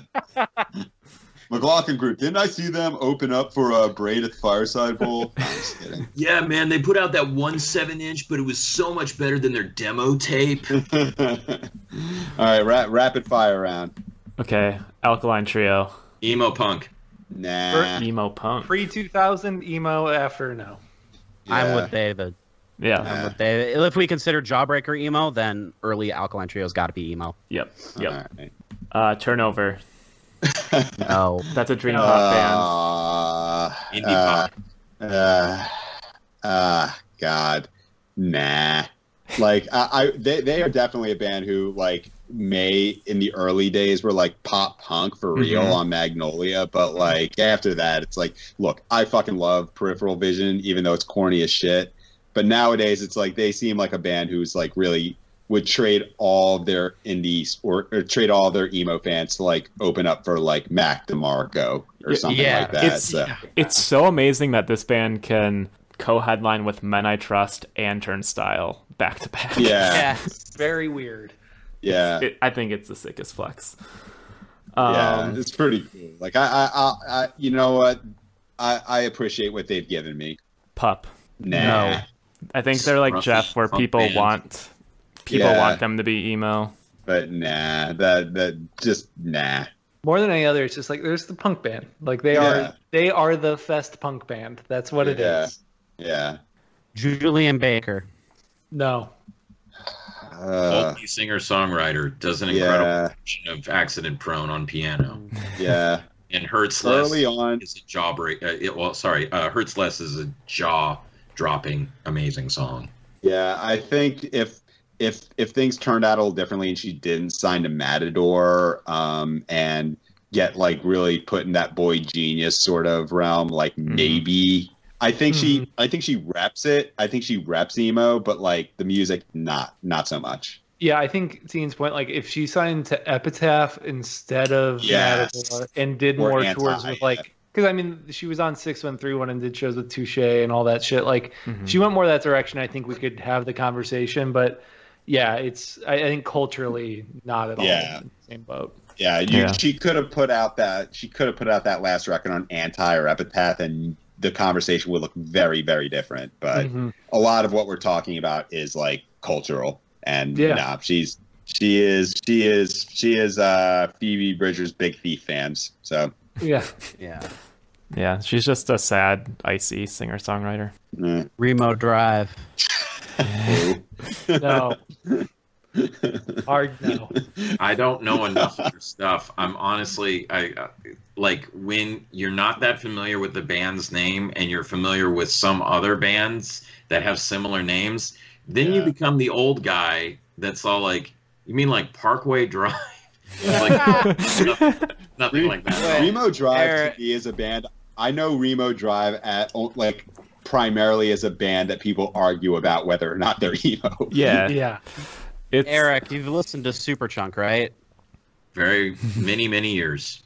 McLaughlin Group. Didn't I see them open up for a Braid at the Fireside Bowl? I'm just kidding. Yeah, man, they put out that 1 7-inch, but it was so much better than their demo tape. All right, rapid fire round. Okay, Alkaline Trio. Emo punk. Nah. Emo punk. Pre-2000 emo, after no. Yeah. I'm with David. Yeah. I'm with David. If we consider Jawbreaker emo, then early Alkaline Trio's got to be emo. Yep. Right. Turnover. No, that's a dream pop band. Indie pop. God, nah. Like they are definitely a band who like may in the early days were like pop punk for real on Magnolia, but like after that, it's like, look, I fucking love Peripheral Vision, even though it's corny as shit. But nowadays, it's like they seem like a band who's like really would trade all their indies or trade all their emo fans to like open up for like Mac DeMarco or something like that. It's so amazing that this band can co-headline with Men I Trust and Turnstile back to back. Yeah. It's very weird. Yeah. I think it's the sickest flex. Yeah, it's pretty cool. Like I you know what? I appreciate what they've given me. Pup. Nah. No. I think they're like Jeff, where people want them to be emo, but nah, that just nah. More than any other, it's just like there's the punk band, like they are the fest punk band. That's what it is. Yeah. Julian Baker. No. Multi singer songwriter does an incredible version of Accident Prone on piano. Yeah. And Hurts Less is a Hurts Less is a jaw dropping amazing song. Yeah, I think if things turned out a little differently and she didn't sign to Matador and get like really put in that boy genius sort of realm, like maybe I think she reps it. I think she reps emo, but like the music, not so much. Yeah, I think to Ian's point, like if she signed to Epitaph instead of Matador and did more tours with like, because I mean she was on 613 and did shows with Touche and all that shit. Like she went more that direction. I think we could have the conversation, but. Yeah, I think culturally not at all in the same boat. Yeah, she could have put out that last record on Anti or Epitaph, and the conversation would look very, very different. But a lot of what we're talking about is like cultural, and nah, she is Phoebe Bridgers' Big Thief fans. So yeah, she's just a sad, icy singer songwriter. Remo Drive. No. Hard no. I don't know enough of your stuff. I'm honestly, like when you're not that familiar with the band's name and you're familiar with some other bands that have similar names, then you become the old guy that's all like, you mean like Parkway Drive? Like, nothing like that. Remo Drive to me is a band. I know Remo Drive at like primarily as a band that people argue about whether or not they're emo. Yeah. It's... Eric, you've listened to Superchunk, right? Very many years.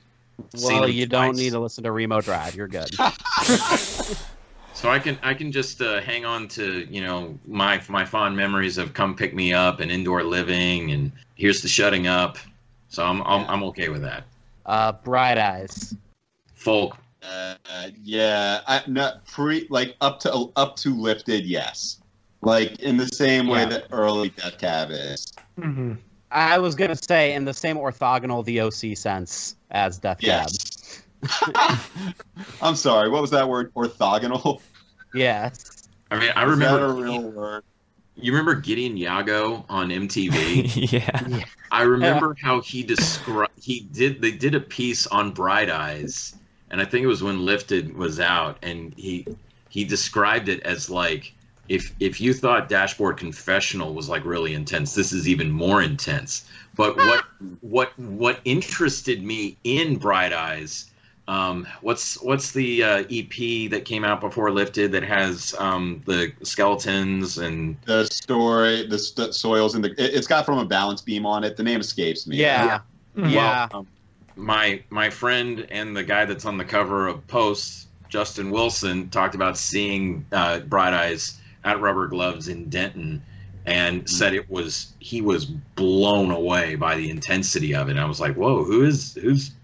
Well, you don't need to listen to Remo Drive. You're good. So I can just hang on to, you know, my fond memories of Come Pick Me Up and Indoor Living and Here's the Shutting Up. So I'm okay with that. Bright Eyes. Folk. Up to Lifted, yes. Like in the same way that early Death Cab is. I was gonna say in the same orthogonal VOC sense as Death Cab. I'm sorry, what was that word? Orthogonal? Yes. I mean, I remember. Is that a real word? You remember Gideon Yago on MTV? Yeah. I remember how they did a piece on Bright Eyes. And I think it was when Lifted was out, and he described it as like, if you thought Dashboard Confessional was like really intense, this is even more intense. But what interested me in Bright Eyes What's the EP that came out before Lifted that has the skeletons and the story, the soils, and it's got From a Balance Beam on it. The name escapes me. Yeah, yeah. Yeah. Well, my friend and the guy that's on the cover of Post, Justin Wilson, talked about seeing Bright Eyes at Rubber Gloves in Denton, and said he was blown away by the intensity of it. And I was like, whoa, who's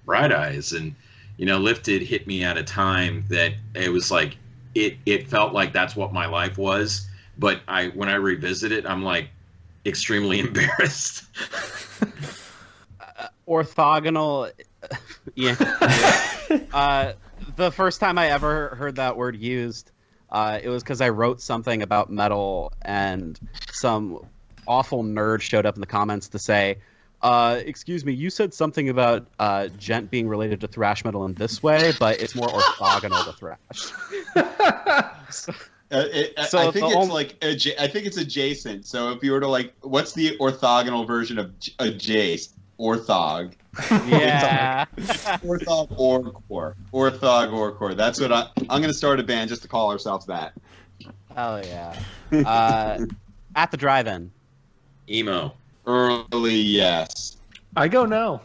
Bright Eyes? And you know, Lifted hit me at a time that it was like, it felt like that's what my life was. But when I revisit it, I'm like extremely embarrassed. Orthogonal. Yeah. The first time I ever heard that word used, it was because I wrote something about metal and some awful nerd showed up in the comments to say, excuse me, you said something about gent being related to thrash metal in this way, but it's more orthogonal to thrash. I think it's adjacent. So if you were to like, what's the orthogonal version of adjacent? Orthog. Yeah. Orthog or core. Orthog or core. That's what I'm going to start a band just to call ourselves that. Oh yeah. At the drive-in. Emo. Early, yes. I go no.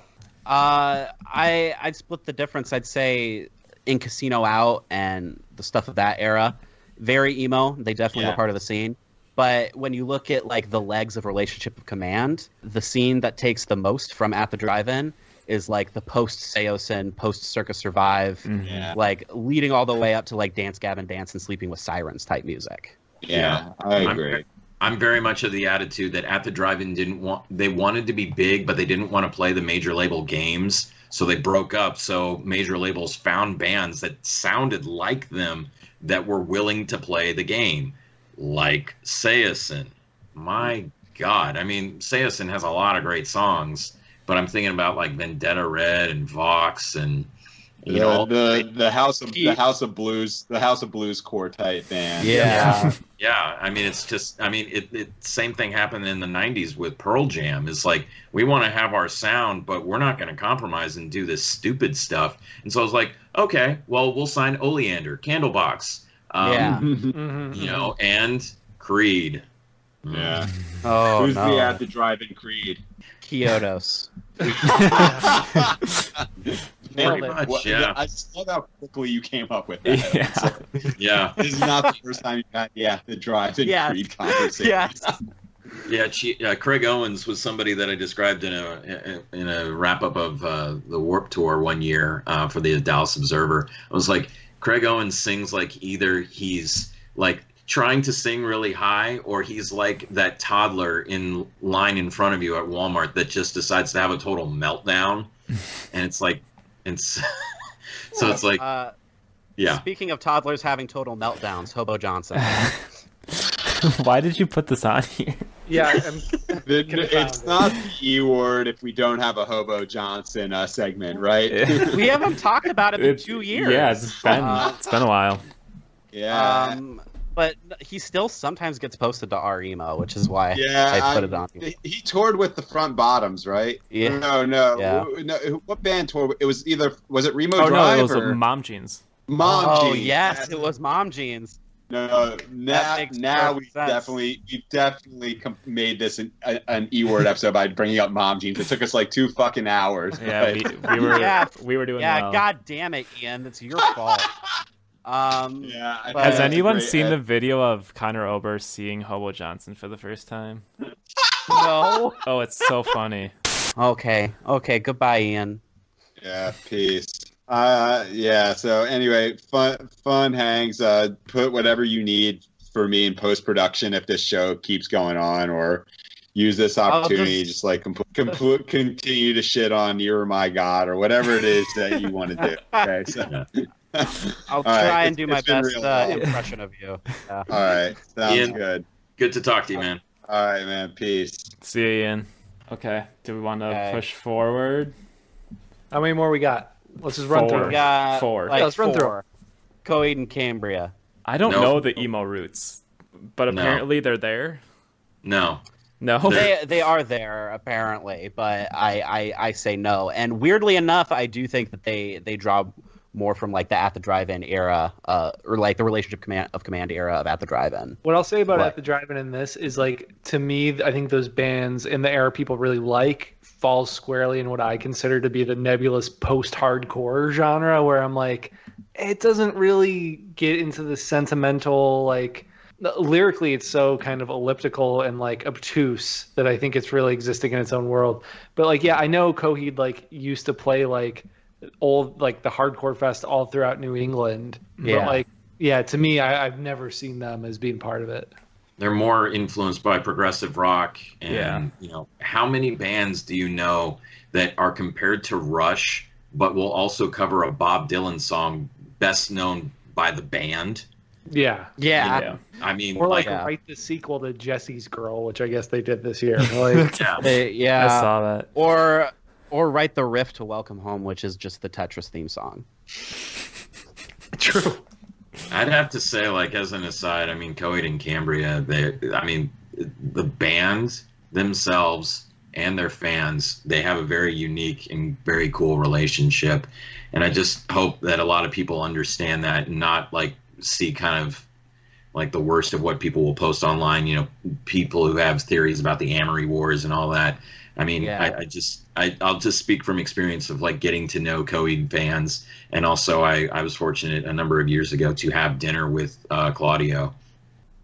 I'd split the difference. I'd say In Casino Out and the stuff of that era, very emo. They definitely were part of the scene. But when you look at like the legs of Relationship of Command, the scene that takes the most from At the Drive-In is like the post Seosin, post Circus Survive, like leading all the way up to like Dance Gavin Dance and Sleeping with Sirens type music. Yeah, I agree. I'm very much of the attitude that At the Drive-In they wanted to be big, but they didn't want to play the major label games. So they broke up. So major labels found bands that sounded like them that were willing to play the game. Like Seosin. My God. I mean, Seosin has a lot of great songs, but I'm thinking about like Vendetta Red and Vox and you know the House of Blues core type band. Yeah. Yeah. I mean, it's just, I mean, it same thing happened in the 90s with Pearl Jam. It's like, we want to have our sound, but we're not going to compromise and do this stupid stuff. And so I was like, okay, well, we'll sign Oleander, Candlebox, you know, and Creed. Yeah. Oh, who's the At the Drive-In Creed? Kyotos. Pretty much, yeah. I just love how quickly you came up with that. Yeah. So, yeah. This is not the first time you got the Drive-In Creed conversation. Yeah. Yeah, Craig Owens was somebody that I described in a wrap-up of the Warped Tour one year for the Dallas Observer. I was like, Craig Owens sings like either he's like trying to sing really high or he's like that toddler in line in front of you at Walmart that just decides to have a total meltdown. And it's like, so it's like, yeah. Speaking of toddlers having total meltdowns, Hobo Johnson. Why did you put this on here? Yeah, it's not the E word if we don't have a Hobo Johnson segment, right? We haven't talked about it in 2 years. Yeah, it's been a while. Yeah, but he still sometimes gets posted to our email, which is why I put it on. He toured with the Front Bottoms, right? Yeah. No. What band toured? It was was it Remo Drive? Oh no, it was Mom Jeans. Mom Jeans. Yes, it was Mom Jeans. No, now we've definitely made this an E-word episode by bringing up Mom Jeans. It took us like 2 fucking hours. Yeah, we were doing. Yeah, well. God damn it, Ian, that's your fault. Has anyone seen the video of Connor Oberst seeing Hobo Johnson for the first time? No. Oh, it's so funny. Okay. Goodbye, Ian. Yeah. Peace. So anyway, fun hangs. Put whatever you need for me in post-production if this show keeps going on, or use this opportunity just like continue to shit on You Or My God or whatever it is that you want to do. Okay, so I'll try and do my best impression of you. Yeah. All right, sounds good. Good to talk to you, man. All right, man. Peace. See you, Ian. Okay, do we want to push forward? How many more we got? Let's just run through. Let's run through. Coed and Cambria. I don't know the emo roots, but apparently they're there. No. They are there apparently, but I say no. And weirdly enough, I do think that they draw more from like the At the Drive-In era, or like the Relationship of Command era of At the Drive-In. What I'll say about At the Drive-In in this is, like, to me, I think those bands in the era people really like falls squarely in what I consider to be the nebulous post-hardcore genre, where I'm like, it doesn't really get into the sentimental, like, lyrically it's so kind of elliptical and like obtuse that I think it's really existing in its own world. But like, yeah, I know Coheed like used to play like old, like the hardcore fest all throughout New England, but like, yeah, to me, I've never seen them as being part of it. They're more influenced by progressive rock, and you know, how many bands do you know that are compared to Rush but will also cover a Bob Dylan song best known by the band? I mean, or like write the sequel to Jesse's Girl, which I guess they did this year, like, I saw that. Or write the riff to Welcome Home, which is just the Tetris theme song. True. I'd have to say, like, as an aside, I mean, Coheed and Cambria, the band themselves and their fans, they have a very unique and very cool relationship. And I just hope that a lot of people understand that and not, like, see kind of, like, the worst of what people will post online, you know, people who have theories about the Amory Wars and all that. I mean, I'll just speak from experience of like getting to know Coheed fans, and also I was fortunate a number of years ago to have dinner with Claudio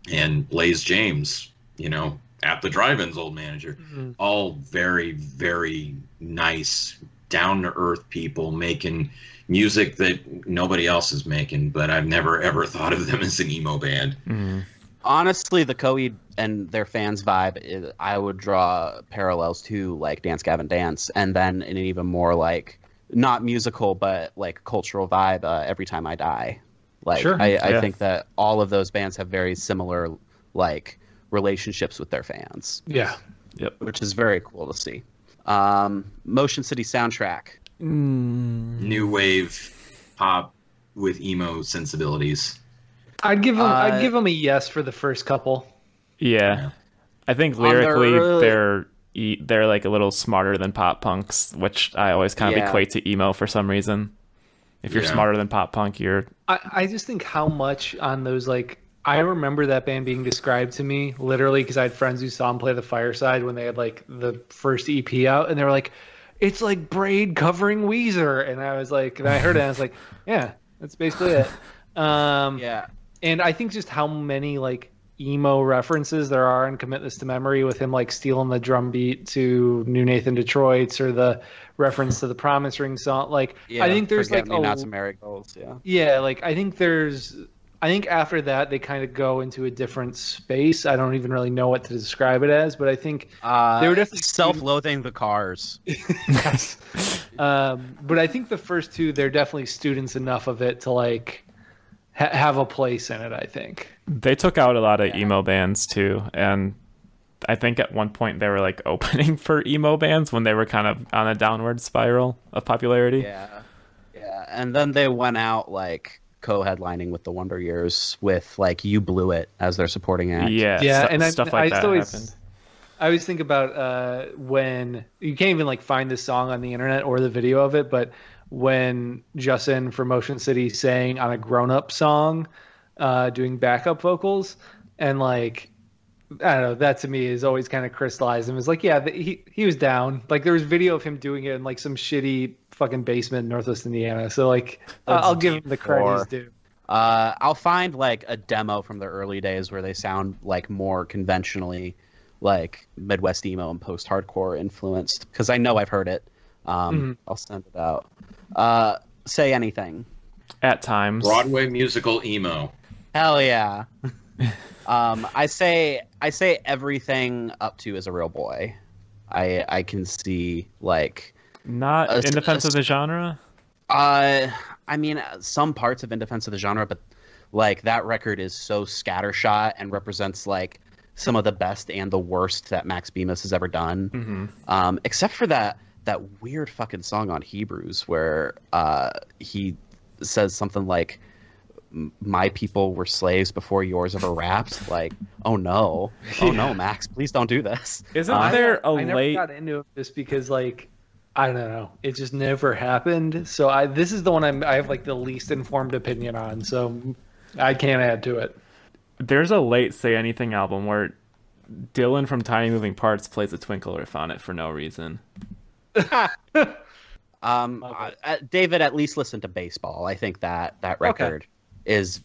and Blaze James, you know, At the Drive-In's old manager, all very, very nice, down to earth people making music that nobody else is making. But I've never ever thought of them as an emo band. Mm-hmm. Honestly, the Coheed and their fans vibe is, I would draw parallels to like Dance Gavin Dance, and then in an even more like not musical but like cultural vibe, Every Time I Die. Like, I think that all of those bands have very similar like relationships with their fans. Yeah. Yep. Which is very cool to see. Motion City Soundtrack. New wave pop with emo sensibilities. I'd give them a yes for the first couple. Yeah, I think lyrically they're like a little smarter than pop punks, which I always kind of equate to emo for some reason. If you're smarter than pop punk, you're. I just think how much on those, like, I remember that band being described to me literally because I had friends who saw them play the Fireside when they had like the first EP out, and they were like, "It's like Braid covering Weezer," and I was like, and I heard it, and I was like, "Yeah, that's basically it." And I think just how many like emo references there are in Commit This to Memory, with him like stealing the drum beat to New Nathan Detroit's, or the reference to the Promise Ring song. Like, I think there's like Not Marigolds. Like, I think after that they kind of go into a different space. I don't even really know what to describe it as, but I think they were definitely self-loathing the Cars. Yes. But I think the first two, they're definitely students enough of it to like have a place in it. I think they took out a lot of emo bands too, and I think at one point they were like opening for emo bands when they were kind of on a downward spiral of popularity. And then they went out like co-headlining with the Wonder Years with like You Blew It as their supporting act. And stuff like that happened. I always think about when you can't even like find this song on the internet or the video of it, but when Justin from Motion City sang on a grown-up song, doing backup vocals, and like, I don't know, that to me is always kind of crystallized. And was like, he was down. Like, there was video of him doing it in like some shitty fucking basement in Northwest Indiana. So like, I'll give him the credit he's due. I'll find like a demo from the early days where they sound like more conventionally like Midwest emo and post-hardcore influenced, because I know I've heard it. I'll send it out. Say Anything. At times. Broadway musical emo. Hell yeah. I say everything up to Is a Real Boy. I can see like, not in defense of the genre. I mean, some parts of in defense of the genre, but like that record is so scattershot and represents like some of the best and the worst that Max Bemis has ever done. Except for that weird fucking song on Hebrews where he says something like, "My people were slaves before yours ever rapped." Like, oh no, Max, please don't do this. Isn't there a I late? I never got into this because like I don't know. It just never happened. So this is the one I have like the least informed opinion on. So I can't add to it. There's a late Say Anything album where Dylan from Tiny Moving Parts plays a Twinkle riff on it for no reason. David, at least listen to Baseball. I think that record is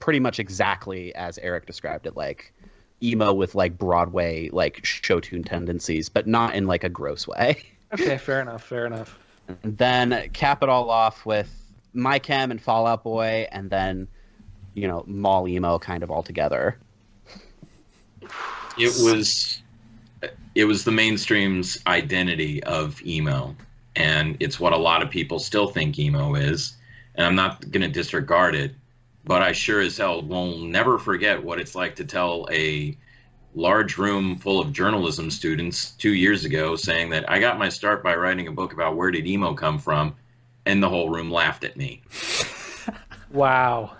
pretty much exactly as Eric described it, like emo with like Broadway like show tune tendencies, but not in like a gross way. Okay, fair enough. And then cap it all off with My Chem and Fall Out Boy, and then, you know, mall emo kind of all together. It was the mainstream's identity of emo, and it's what a lot of people still think emo is, and I'm not going to disregard it, but I sure as hell will never forget what it's like to tell a large room full of journalism students 2 years ago saying that I got my start by writing a book about where did emo come from, and the whole room laughed at me. Wow.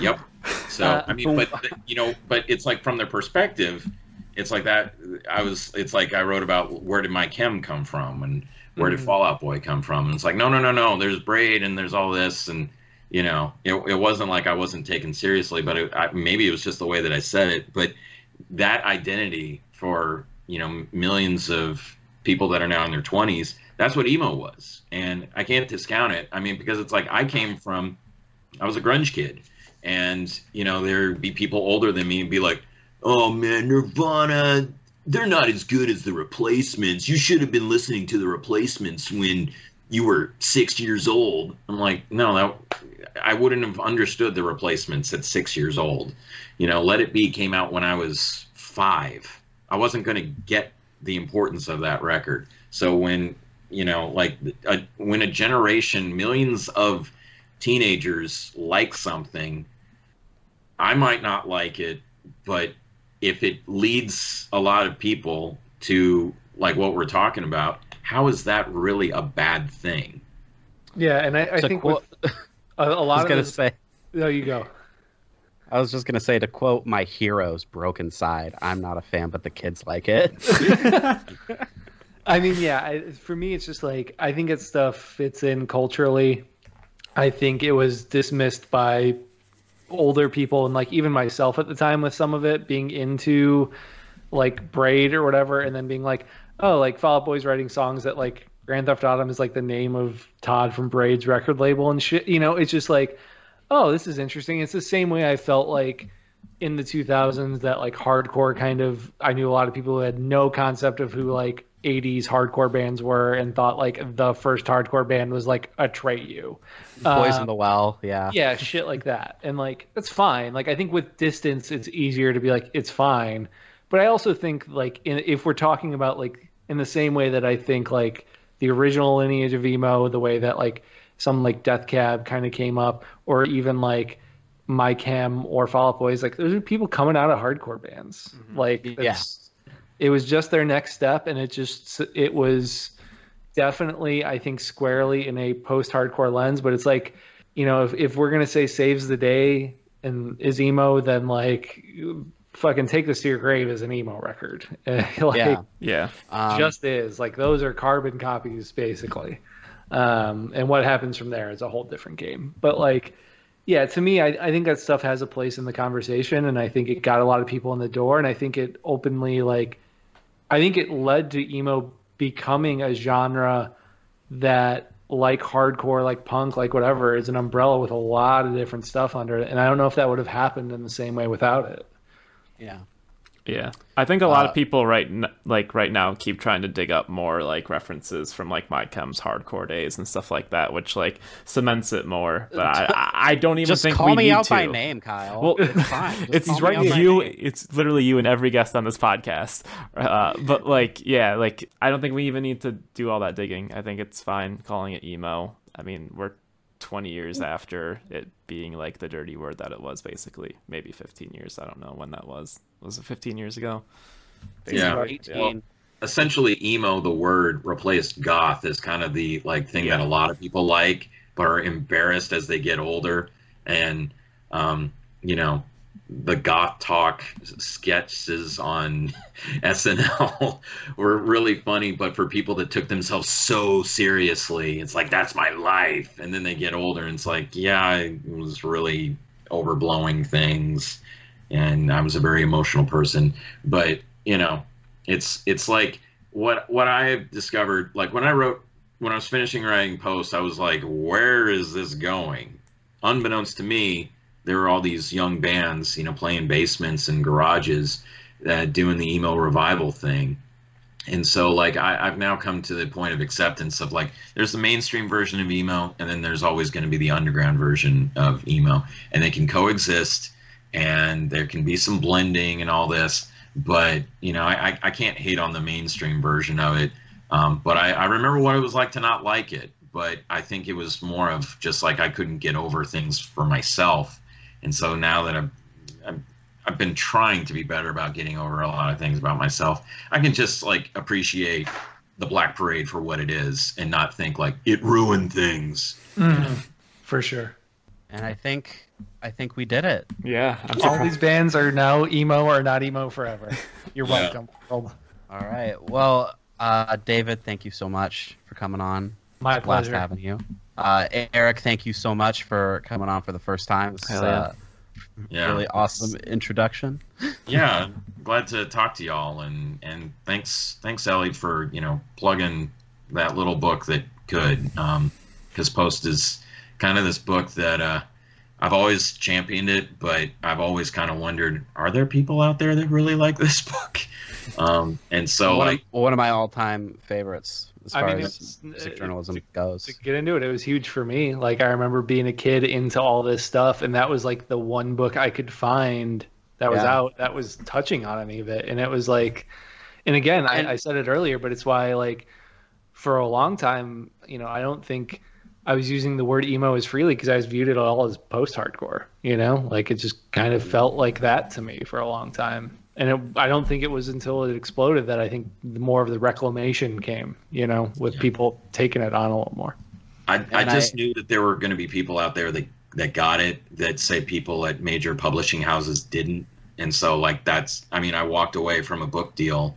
Yep. So, I mean, but it's like from their perspective, it's like that. It's like I wrote about where did My Chem come from and where did Fall Out Boy come from? And it's like, no, there's Braid and there's all this. And, you know, it wasn't like I wasn't taken seriously, but maybe it was just the way that I said it. But that identity for, you know, millions of people that are now in their 20s, that's what emo was. And I can't discount it. I mean, because it's like I was a grunge kid. And, you know, there'd be people older than me and be like, oh, man, Nirvana, they're not as good as The Replacements. You should have been listening to The Replacements when you were 6 years old. I'm like, no, I wouldn't have understood The Replacements at 6 years old. You know, Let It Be came out when I was 5. I wasn't going to get the importance of that record. So when, you know, like when a generation, millions of teenagers like something, I might not like it, but if it leads a lot of people to like what we're talking about, how is that really a bad thing? Yeah, and I think quote, with a lot of this, say, there you go. I was just gonna say, to quote my heroes, Broken Side, I'm not a fan, but the kids like it. I mean, yeah, for me, it's just like, I think it's stuff fits in culturally. I think it was dismissed by older people, and like even myself at the time, with some of it being into like Braid or whatever, and then being like, oh, like Fall Out Boy's writing songs that like Grand Theft Auto is like the name of Todd from Braid's record label and shit. You know, it's just like, oh, this is interesting. It's the same way I felt like in the 2000s that like hardcore kind of, I knew a lot of people who had no concept of who like 80s hardcore bands were and thought like the first hardcore band was like Atreyu, Boys in the Well, yeah shit like that. And like, that's fine. Like, I think with distance it's easier to be like, it's fine. But I also think like if we're talking about like in the same way that I think like the original lineage of emo, the way that like some like Death Cab kind of came up, or even like My Chem or Fall Out Boys, like those are people coming out of hardcore bands. Mm-hmm. Like, yes. Yeah. It was just their next step, and it was definitely, I think, squarely in a post-hardcore lens. But it's like, you know, if we're going to say saves the day and is emo, then like fucking Take This to Your Grave is an emo record. Like, yeah. Just is. Like, those are carbon copies, basically. And what happens from there is a whole different game. But like, yeah, to me, I think that stuff has a place in the conversation, and I think it got a lot of people in the door, and I think it openly like, I think it led to emo becoming a genre that, like hardcore, like punk, like whatever, is an umbrella with a lot of different stuff under it. And I don't know if that would have happened in the same way without it. Yeah. Yeah. I think a lot of people right now keep trying to dig up more like references from like My Chem's hardcore days and stuff like that, which like cements it more. But I don't even think we need to. Just call me out by name, Kyle. Well, it's fine. It's right. You. It's literally you and every guest on this podcast. But like, yeah, like I don't think we even need to do all that digging. I think it's fine calling it emo. I mean, we're 20 years after it being like the dirty word that it was, basically. Maybe 15 years. I don't know when that was. Was it 15 years ago? Basically. Yeah. Well, essentially, emo, the word, replaced goth as kind of the like thing that a lot of people like, but are embarrassed as they get older. And, you know, the goth talk sketches on SNL were really funny, but for people that took themselves so seriously, it's like, that's my life. And then they get older and it's like, yeah, I was really overblowing things and I was a very emotional person. But, you know, it's like what I have discovered, like when I was finishing writing Post, I was like, where is this going? Unbeknownst to me, there were all these young bands, you know, playing basements and garages, doing the emo revival thing. And so, like, I've now come to the point of acceptance of, like, there's the mainstream version of emo, and then there's always going to be the underground version of emo. And they can coexist, and there can be some blending and all this. But, you know, I can't hate on the mainstream version of it. But I remember what it was like to not like it. But I think it was more of just, like, I couldn't get over things for myself. And so now that I've been trying to be better about getting over a lot of things about myself, I can just, like, appreciate the Black Parade for what it is and not think, like, it ruined things. For sure. And I think we did it. Yeah. All these bands are now emo or not emo forever. You're welcome. All right. Well, David, thank you so much for coming on. My pleasure. Blast having you. Eric, thank you so much for coming on for the first time. This is really awesome introduction. Yeah, glad to talk to y'all, and thanks Ellie for, you know, plugging that little book that could, because Post is kind of this book that I've always championed it, but I've always kind of wondered, are there people out there that really like this book? And so one of my all-time favorites. As far as music journalism goes. To get into it, it was huge for me. Like, I remember being a kid into all this stuff, and that was like the one book I could find that was out that was touching on any of it. And it was like, and again, I said it earlier, but it's why, like, for a long time, you know, I don't think I was using the word emo as freely because I was viewed it all as post-hardcore, you know? Like, it just kind of felt like that to me for a long time. And I don't think it was until it exploded that I think more of the reclamation came, you know, with people taking it on a little more. I just knew that there were going to be people out there that got it, that say people at major publishing houses didn't. And so, like, that's, I mean, I walked away from a book deal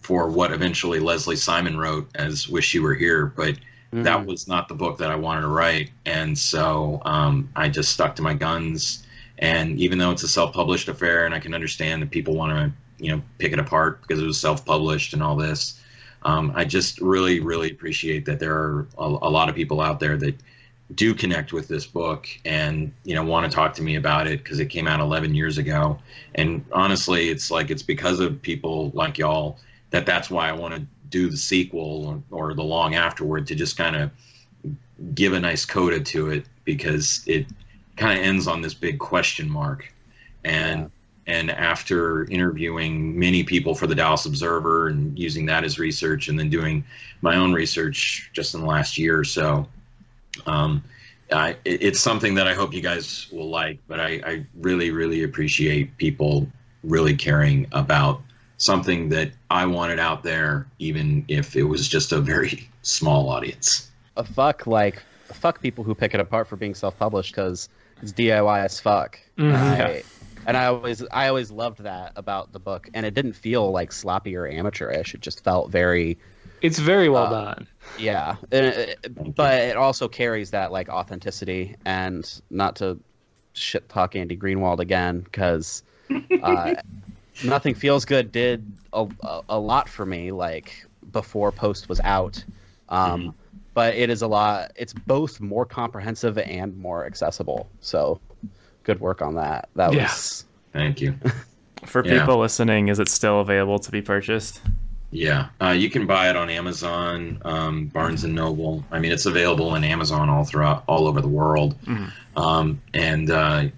for what eventually Leslie Simon wrote as Wish You Were Here, but that was not the book that I wanted to write. And so I just stuck to my guns. And even though it's a self-published affair, and I can understand that people want to, you know, pick it apart because it was self-published and all this, I just really, really appreciate that there are a lot of people out there that do connect with this book and, you know, want to talk to me about it because it came out 11 years ago. And honestly, it's like, it's because of people like y'all that's why I want to do the sequel or the long afterward, to just kind of give a nice coda to it, because it kind of ends on this big question mark. And and after interviewing many people for the Dallas Observer and using that as research, and then doing my own research just in the last year or so, it's something that I hope you guys will like. But I really, really appreciate people really caring about something that I wanted out there, even if it was just a very small audience. Fuck people who pick it apart for being self-published, because it's DIY as fuck. And I always loved that about the book, and it didn't feel like sloppy or amateurish. It just felt very, it's very well done. Yeah, but it also carries that, like, authenticity. And not to shit talk Andy Greenwald again, because Nothing Feels Good did a lot for me, like, before Post was out. But it is a lot. It's both more comprehensive and more accessible. So, good work on that. That was. Thank you. For people listening, is it still available to be purchased? Yeah, you can buy it on Amazon, Barnes and Noble. I mean, it's available in Amazon all over the world. You know,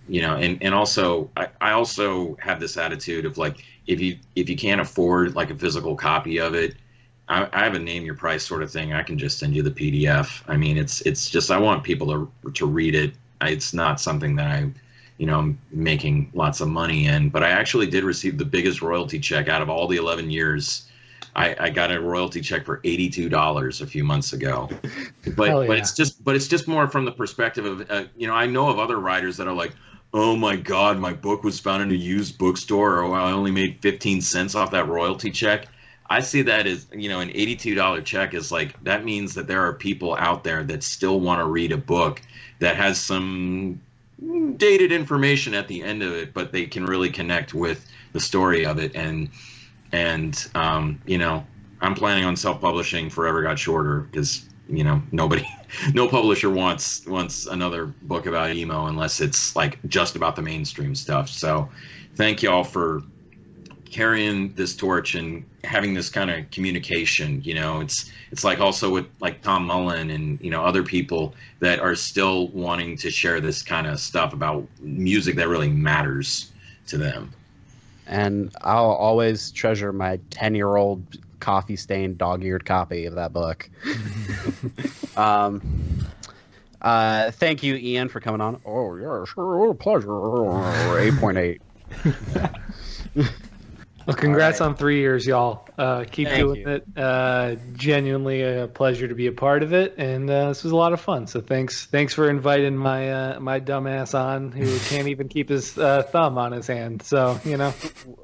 and also, I also have this attitude of, like, if you can't afford, like, a physical copy of it, I have a name your price sort of thing. I can just send you the PDF. I mean, it's just, I want people to read it. It's not something that I, you know, I'm making lots of money in, but I actually did receive the biggest royalty check out of all the 11 years. I got a royalty check for $82 a few months ago, but it's just more from the perspective of, you know, I know of other writers that are like, oh my God, my book was found in a used bookstore, or I only made 15 cents off that royalty check. I see that as, you know, an $82 check is like, that means that there are people out there that still want to read a book that has some dated information at the end of it, but they can really connect with the story of it. And you know, I'm planning on self-publishing Forever Got Shorter because, you know, nobody, no publisher wants another book about emo unless it's like just about the mainstream stuff. So thank y'all for carrying this torch and having this kind of communication. You know, it's like also with like Tom Mullen and, you know, other people that are still wanting to share this kind of stuff about music that really matters to them. And I'll always treasure my 10-year-old coffee-stained, dog-eared copy of that book. Thank you, Ian, for coming on. Oh, yeah, sure, a pleasure. 8.8. Well, congrats on 3 years, y'all. Keep doing it. Genuinely a pleasure to be a part of it, and this was a lot of fun. So thanks for inviting my my dumbass on, who can't even keep his thumb on his hand. So, you know,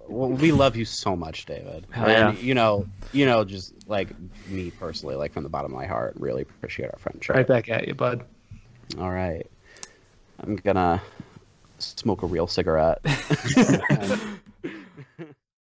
well, we love you so much, David. Oh, yeah. And you know, just like me personally, like from the bottom of my heart, really appreciate our friendship. Right back at you, bud. All right, I'm gonna smoke a real cigarette.